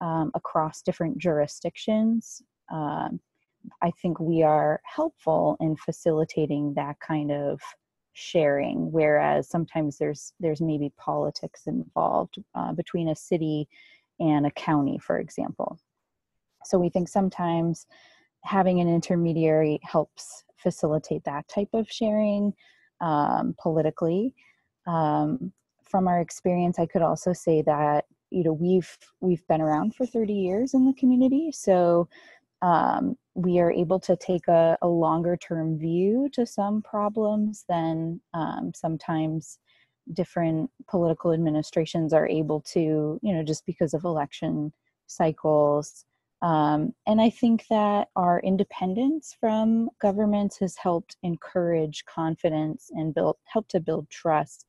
um, across different jurisdictions, um, I think we are helpful in facilitating that kind of sharing, whereas sometimes there's there's maybe politics involved uh, between a city and a county, for example. So we think sometimes having an intermediary helps facilitate that type of sharing um, politically. Um, from our experience, I could also say that, you know, we've we've been around for thirty years in the community, so um, we are able to take a, a longer term view to some problems than um, sometimes different political administrations are able to, you know, just because of election cycles. Um, and I think that our independence from governments has helped encourage confidence and build, help to build trust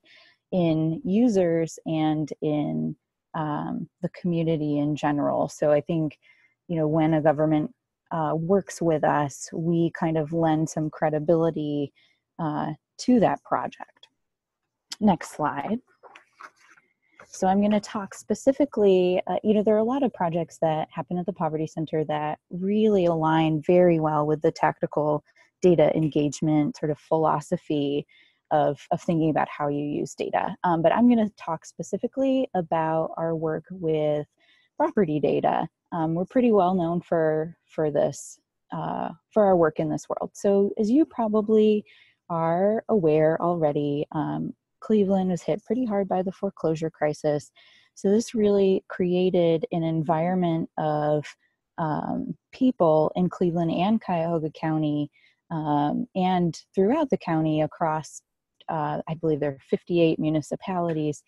in users and in um, the community in general. So I think, you know, when a government uh, works with us, we kind of lend some credibility uh, to that project. Next slide. So I'm going to talk specifically, uh, you know, there are a lot of projects that happen at the Poverty Center that really align very well with the tactical data engagement sort of philosophy of, of thinking about how you use data. Um, but I'm going to talk specifically about our work with property data. Um, we're pretty well known for, for this, uh, for our work in this world. So as you probably are aware already, um, Cleveland was hit pretty hard by the foreclosure crisis. So this really created an environment of um, people in Cleveland and Cuyahoga County um, and throughout the county across, uh, I believe there are fifty-eight municipalities,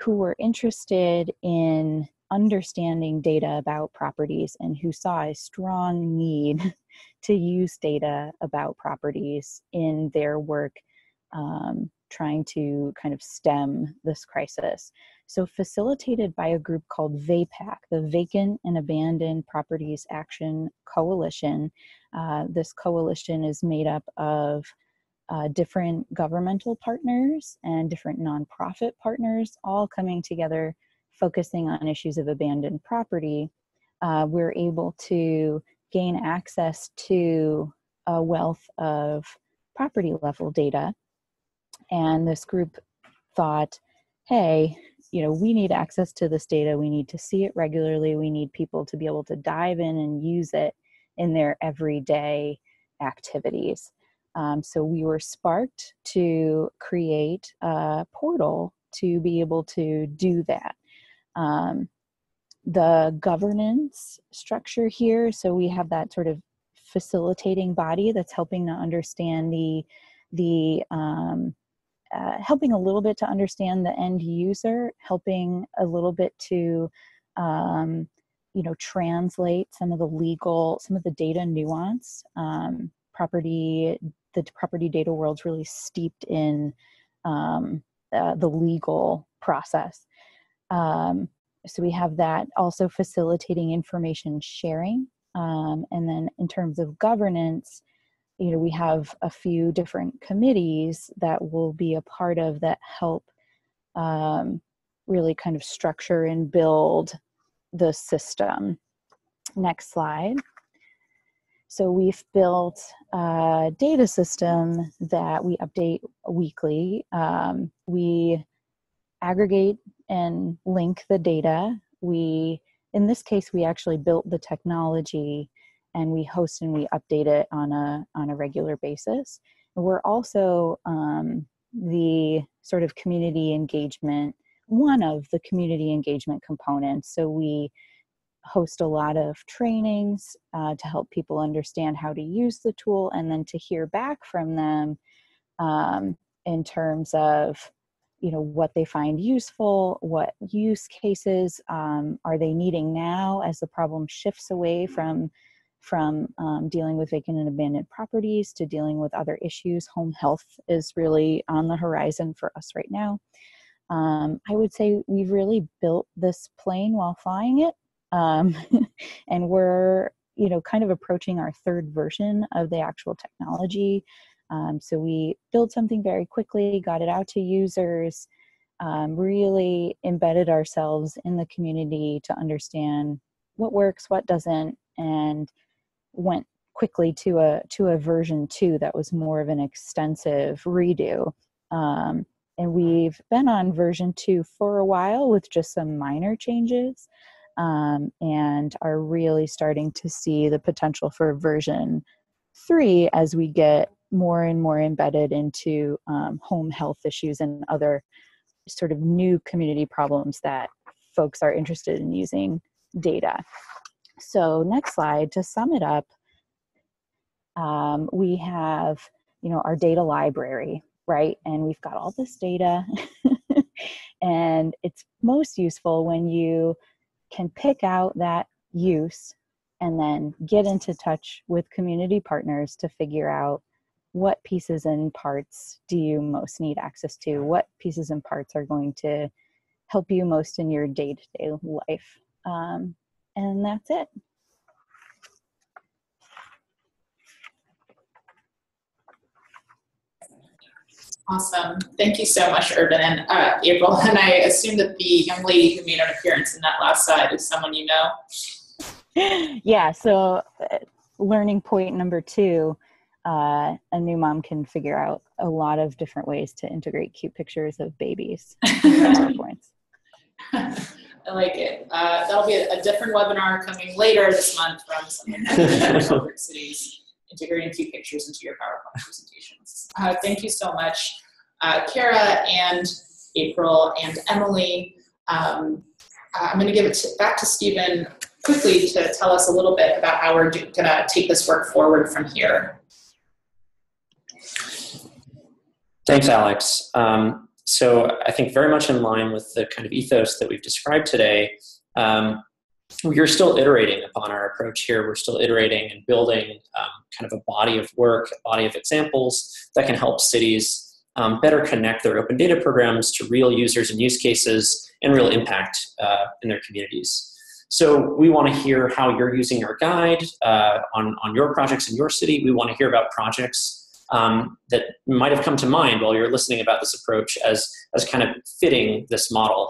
who were interested in understanding data about properties and who saw a strong need to use data about properties in their work, um, trying to kind of stem this crisis. So facilitated by a group called V A P A C, the Vacant and Abandoned Properties Action Coalition. Uh, this coalition is made up of Uh, different governmental partners and different nonprofit partners, all coming together, focusing on issues of abandoned property. Uh, we're able to gain access to a wealth of property level data. And this group thought, hey, you know, we need access to this data. We need to see it regularly. We need people to be able to dive in and use it in their everyday activities. Um, so we were sparked to create a portal to be able to do that. Um, the governance structure here, so we have that sort of facilitating body that's helping to understand the, the um, uh, helping a little bit to understand the end user, helping a little bit to, um, you know, translate some of the legal, some of the data nuance. Um, property The property data world's really steeped in um, uh, the legal process. Um, so we have that also facilitating information sharing. Um, and then in terms of governance, you know, we have a few different committees that will be a part of that help um, really kind of structure and build the system. Next slide. So we've built a data system that we update weekly. Um, we aggregate and link the data. We, in this case, we actually built the technology and we host and we update it on a, on a regular basis. We're also um, the sort of community engagement, one of the community engagement components. So we host a lot of trainings uh, to help people understand how to use the tool, and then to hear back from them um, in terms of, you know, what they find useful, what use cases um, are they needing now as the problem shifts away from from um, dealing with vacant and abandoned properties to dealing with other issues. Home health is really on the horizon for us right now. Um, I would say we've really built this plane while flying it. Um, and we're, you know, kind of approaching our third version of the actual technology. Um, so we built something very quickly, got it out to users, um, really embedded ourselves in the community to understand what works, what doesn't, and went quickly to a to a version two that was more of an extensive redo. Um, and we've been on version two for a while with just some minor changes, um, and are really starting to see the potential for version three as we get more and more embedded into um, home health issues and other sort of new community problems that folks are interested in using data. So next slide, to sum it up, um, we have, you know, our data library, right? And we've got all this data and it's most useful when you can pick out that use and then get into touch with community partners to figure out what pieces and parts do you most need access to? What pieces and parts are going to help you most in your day-to-day life? Um, and that's it. Awesome. Thank you so much, Urban and uh, April. And I assume that the young lady who made an appearance in that last slide is someone you know? Yeah, so uh, learning point number two, Uh, a new mom can figure out a lot of different ways to integrate cute pictures of babies in PowerPoints. I like it. Uh, that'll be a, a different webinar coming later this month from someone from What Works Cities, integrating cute pictures into your PowerPoint presentations. Uh, thank you so much, uh, Kara and April and Emily. Um, I'm going to give it to, back to Stephen quickly to tell us a little bit about how we're going to take this work forward from here. Thanks, Alex. Um, so I think very much in line with the kind of ethos that we've described today, um, we're still iterating upon our approach here. We're still iterating and building um, kind of a body of work, a body of examples that can help cities um, better connect their open data programs to real users and use cases and real impact uh, in their communities. So we want to hear how you're using our guide uh, on, on your projects in your city. We want to hear about projects Um, that might have come to mind while you're listening about this approach as, as kind of fitting this model.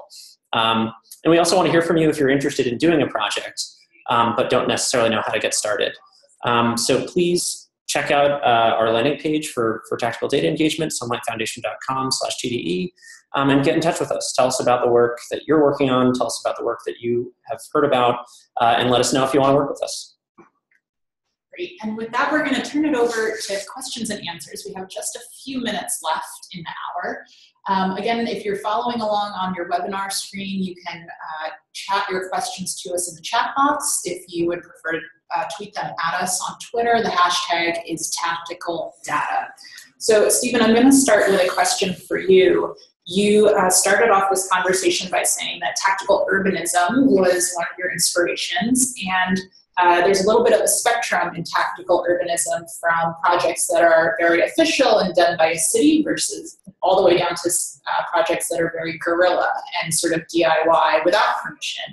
Um, and we also want to hear from you if you're interested in doing a project, um, but don't necessarily know how to get started. Um, so please check out uh, our landing page for, for Tactical Data Engagement, sunlight foundation dot com slash T D E, um, and get in touch with us. Tell us about the work that you're working on, tell us about the work that you have heard about, uh, and let us know if you want to work with us. Great. And with that, we're going to turn it over to questions and answers. We have just a few minutes left in the hour. Um, again, if you're following along on your webinar screen, you can uh, chat your questions to us in the chat box. If you would prefer to uh, tweet them at us on Twitter, the hashtag is Tactical Data. So, Stephen, I'm going to start with a question for you. You uh, started off this conversation by saying that tactical urbanism was one of your inspirations, and Uh, there's a little bit of a spectrum in tactical urbanism from projects that are very official and done by a city versus all the way down to uh, projects that are very guerrilla and sort of D I Y without permission.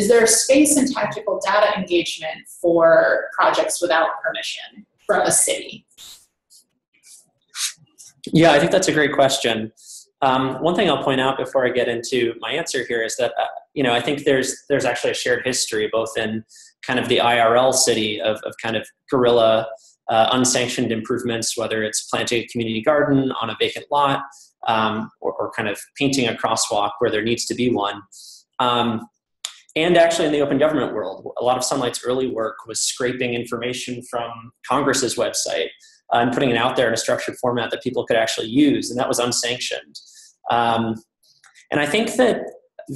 Is there a space in tactical data engagement for projects without permission from a city? Yeah, I think that's a great question. Um, one thing I'll point out before I get into my answer here is that, uh, you know, I think there's there's actually a shared history both in kind of the I R L city of, of kind of guerrilla, uh, unsanctioned improvements, whether it's planting a community garden on a vacant lot um, or, or kind of painting a crosswalk where there needs to be one. Um, and actually in the open government world, a lot of Sunlight's early work was scraping information from Congress's website uh, and putting it out there in a structured format that people could actually use, and that was unsanctioned. Um, and I think that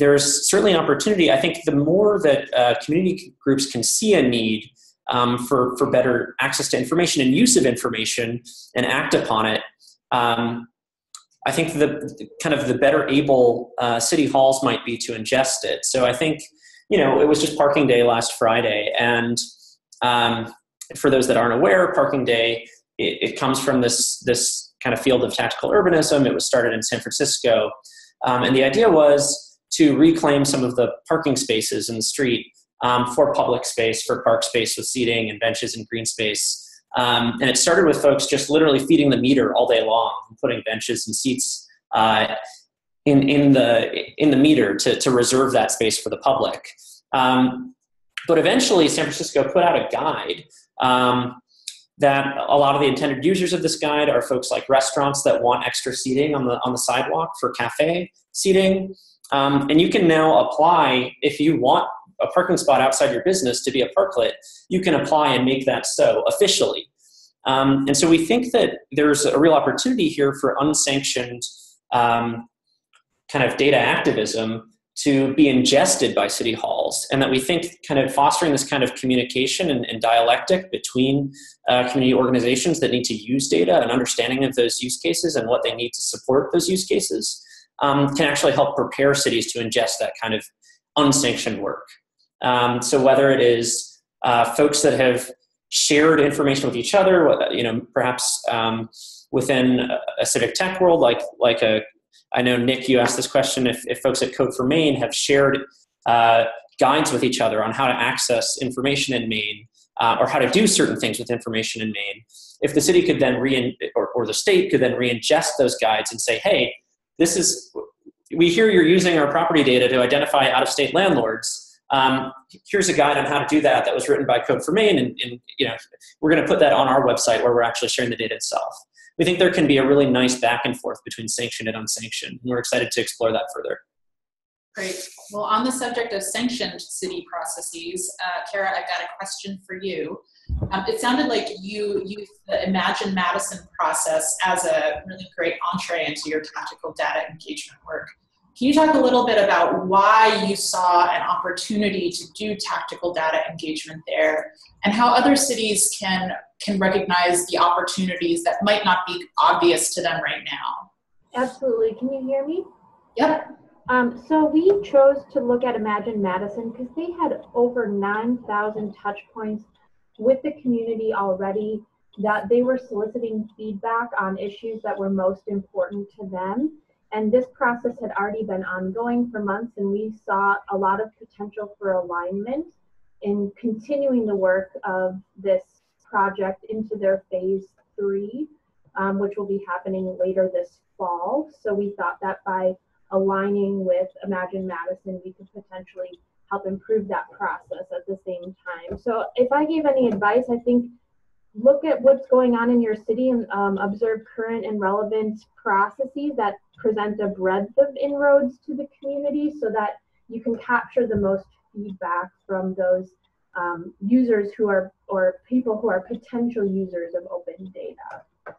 there's certainly an opportunity. I think the more that uh, community groups can see a need um, for, for better access to information and use of information and act upon it, um, I think the kind of the better able uh, city halls might be to ingest it. So I think, you know, it was just Parking Day last Friday. And um, for those that aren't aware, Parking Day, it, it comes from this, this kind of field of tactical urbanism. It was started in San Francisco. Um, and the idea was to reclaim some of the parking spaces in the street um, for public space, for park space with seating and benches and green space. Um, and it started with folks just literally feeding the meter all day long, and putting benches and seats uh, in in the in the meter to to reserve that space for the public. Um, but eventually, San Francisco put out a guide um, that a lot of the intended users of this guide are folks like restaurants that want extra seating on the on the sidewalk for cafe seating, um, and you can now apply if you want a parking spot outside your business to be a parklet, you can apply and make that so officially. Um, and so we think that there's a real opportunity here for unsanctioned um, kind of data activism to be ingested by city halls, and that we think kind of fostering this kind of communication and, and dialectic between uh, community organizations that need to use data and understanding of those use cases and what they need to support those use cases um, can actually help prepare cities to ingest that kind of unsanctioned work. Um, so whether it is uh, folks that have shared information with each other, you know, perhaps um, within a civic tech world, like like a, I know Nick, you asked this question, if, if folks at Code for Maine have shared uh, guides with each other on how to access information in Maine uh, or how to do certain things with information in Maine, if the city could then re or, or the state could then re-ingest those guides and say, hey, this is, we hear you're using our property data to identify out-of-state landlords. Um, here's a guide on how to do that that was written by Code for Maine, and, and you know, we're going to put that on our website where we're actually sharing the data itself. We think there can be a really nice back and forth between sanctioned and unsanctioned, and we're excited to explore that further. Great. Well, on the subject of sanctioned city processes, uh, Kara, I've got a question for you. Um, it sounded like you used the Imagine Madison process as a really great entree into your tactical data engagement work. Can you talk a little bit about why you saw an opportunity to do tactical data engagement there, and how other cities can, can recognize the opportunities that might not be obvious to them right now? Absolutely. Can you hear me? Yep. Um, so we chose to look at Imagine Madison because they had over nine thousand touch points with the community already, that they were soliciting feedback on issues that were most important to them. And this process had already been ongoing for months, and we saw a lot of potential for alignment in continuing the work of this project into their phase three, um, which will be happening later this fall. So we thought that by aligning with Imagine Madison, we could potentially help improve that process at the same time. So if I gave any advice, I think look at what's going on in your city and um, observe current and relevant processes that present a breadth of inroads to the community so that you can capture the most feedback from those um, users who are, or people who are potential users of open data.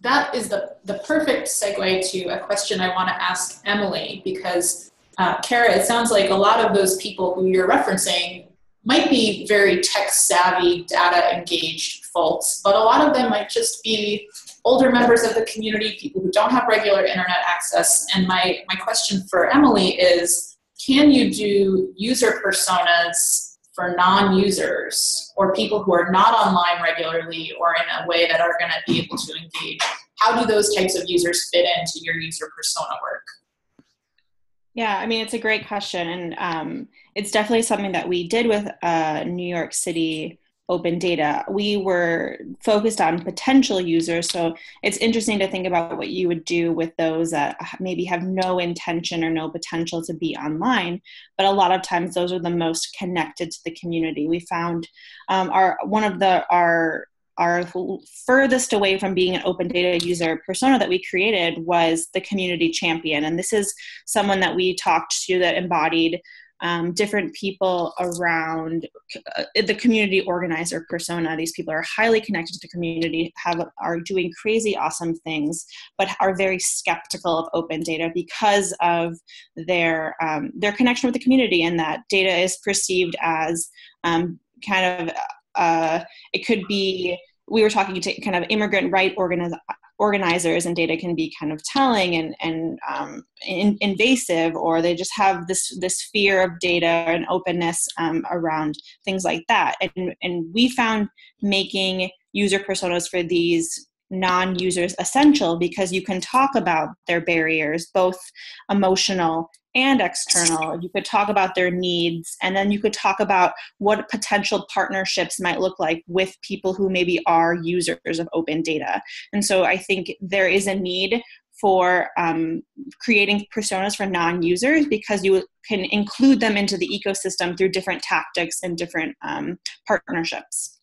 That is the, the perfect segue to a question I want to ask Emily, because uh, Kara, it sounds like a lot of those people who you're referencing might be very tech-savvy, data-engaged folks, but a lot of them might just be older members of the community, people who don't have regular internet access. And my, my question for Emily is, can you do user personas for non-users or people who are not online regularly or in a way that are going to be able to engage? How do those types of users fit into your user persona work? Yeah, I mean, it's a great question, and um, it's definitely something that we did with uh, New York City Open Data. We were focused on potential users, so it's interesting to think about what you would do with those that maybe have no intention or no potential to be online, but a lot of times those are the most connected to the community. We found um, our one of the our Our furthest away from being an open data user persona that we created was the community champion. And this is someone that we talked to that embodied um, different people around uh, the community organizer persona. These people are highly connected to the community, have, are doing crazy awesome things, but are very skeptical of open data because of their, um, their connection with the community, and that data is perceived as um, kind of, uh, it could be we were talking to kind of immigrant right organiz- organizers, and data can be kind of telling and, and um, in- invasive, or they just have this this fear of data and openness um, around things like that. And, and we found making user personas for these non-users essential, because you can talk about their barriers, both emotional and external. You could talk about their needs, and then you could talk about what potential partnerships might look like with people who maybe are users of open data. And so I think there is a need for um, creating personas for non-users, because you can include them into the ecosystem through different tactics and different um, partnerships.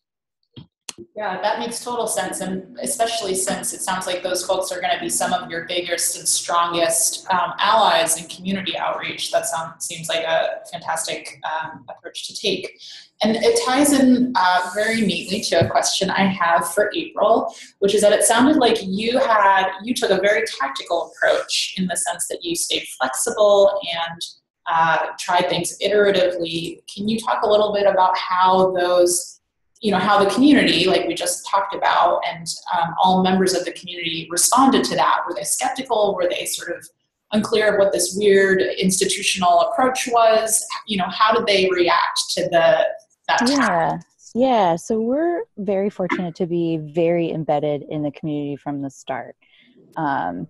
Yeah, that makes total sense, and especially since it sounds like those folks are going to be some of your biggest and strongest um, allies in community outreach. That sounds, seems like a fantastic um, approach to take. And it ties in uh, very neatly to a question I have for April, which is that it sounded like you had, you took a very tactical approach in the sense that you stayed flexible and uh, tried things iteratively. Can you talk a little bit about how those you know, how the community, like we just talked about, and um, all members of the community responded to that? Were they skeptical? Were they sort of unclear of what this weird institutional approach was? You know, how did they react to the that? Yeah, yeah. So we're very fortunate to be very embedded in the community from the start. Um,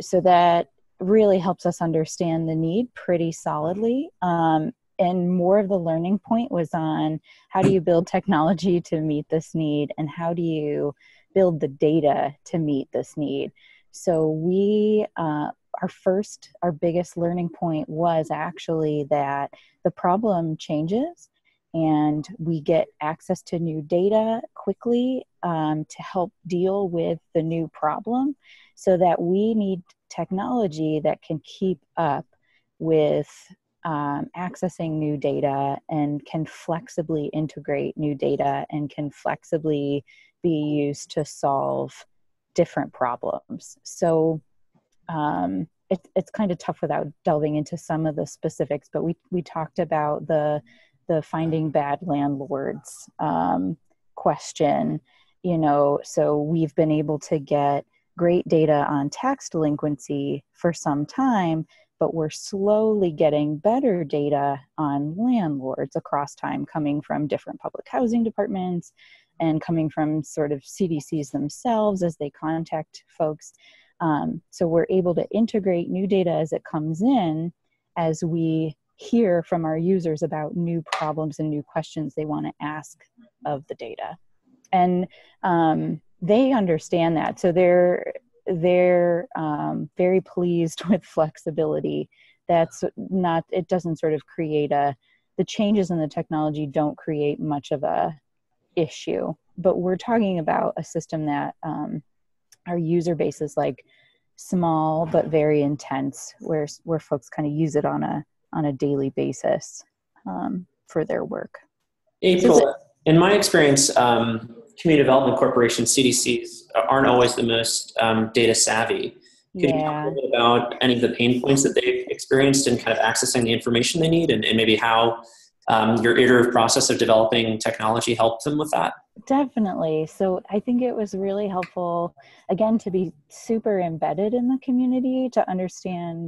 so that really helps us understand the need pretty solidly. Um, And more of the learning point was on how do you build technology to meet this need, and how do you build the data to meet this need. So we, uh, our first, our biggest learning point was actually that the problem changes and we get access to new data quickly um, to help deal with the new problem, so that we need technology that can keep up with Um, accessing new data, and can flexibly integrate new data, and can flexibly be used to solve different problems. So um, it, it's kind of tough without delving into some of the specifics, but we, we talked about the, the finding bad landlords um, question. You know, so we've been able to get great data on tax delinquency for some time, but we're slowly getting better data on landlords across time, coming from different public housing departments and coming from sort of C D Cs themselves as they contact folks. Um, so we're able to integrate new data as it comes in, as we hear from our users about new problems and new questions they want to ask of the data. And um, they understand that. So they're They're um, very pleased with flexibility. That's not, it doesn't sort of create a, the changes in the technology don't create much of a issue. But we're talking about a system that um, our user base is like small but very intense, where where folks kind of use it on a on a daily basis um, for their work. April, in my experience, um, community development corporations, C D Cs, aren't always the most um, data savvy. Could yeah. you talk a little bit about any of the pain points that they've experienced in kind of accessing the information they need, and, and maybe how um, your iterative process of developing technology helped them with that? Definitely. So I think it was really helpful, again, to be super embedded in the community, to understand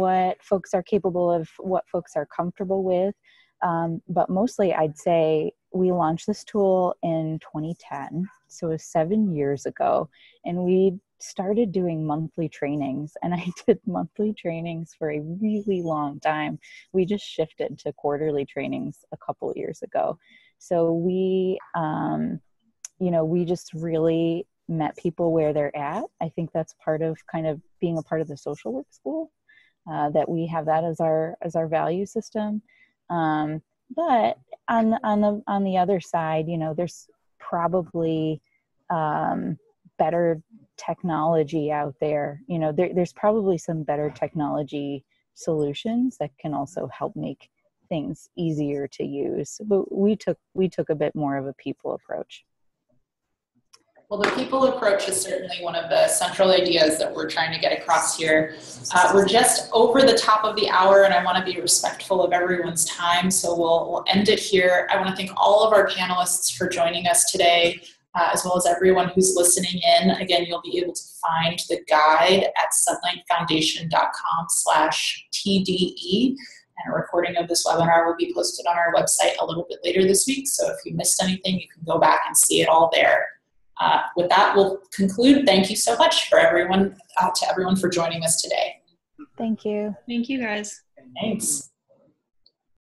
what folks are capable of, what folks are comfortable with. Um, but mostly, I'd say we launched this tool in twenty ten, so it was seven years ago, and we started doing monthly trainings, and I did monthly trainings for a really long time. We just shifted to quarterly trainings a couple years ago. So we, um, you know, we just really met people where they're at. I think that's part of kind of being a part of the social work school, uh, that we have that as our, as our value system. Um, but on the, on the, on the other side, you know, there's probably, um, better technology out there. You know, there, there's probably some better technology solutions that can also help make things easier to use. But we took, we took a bit more of a people approach. Well, the people approach is certainly one of the central ideas that we're trying to get across here. Uh, we're just over the top of the hour, and I want to be respectful of everyone's time, so we'll, we'll end it here. I want to thank all of our panelists for joining us today. uh, as well as everyone who's listening in. Again, you'll be able to find the guide at sunlight foundation dot com slash T D E. And a recording of this webinar will be posted on our website a little bit later this week. So if you missed anything, you can go back and see it all there. Uh, with that, we'll conclude. Thank you so much for everyone, uh, to everyone for joining us today. Thank you. Thank you, guys. Thanks.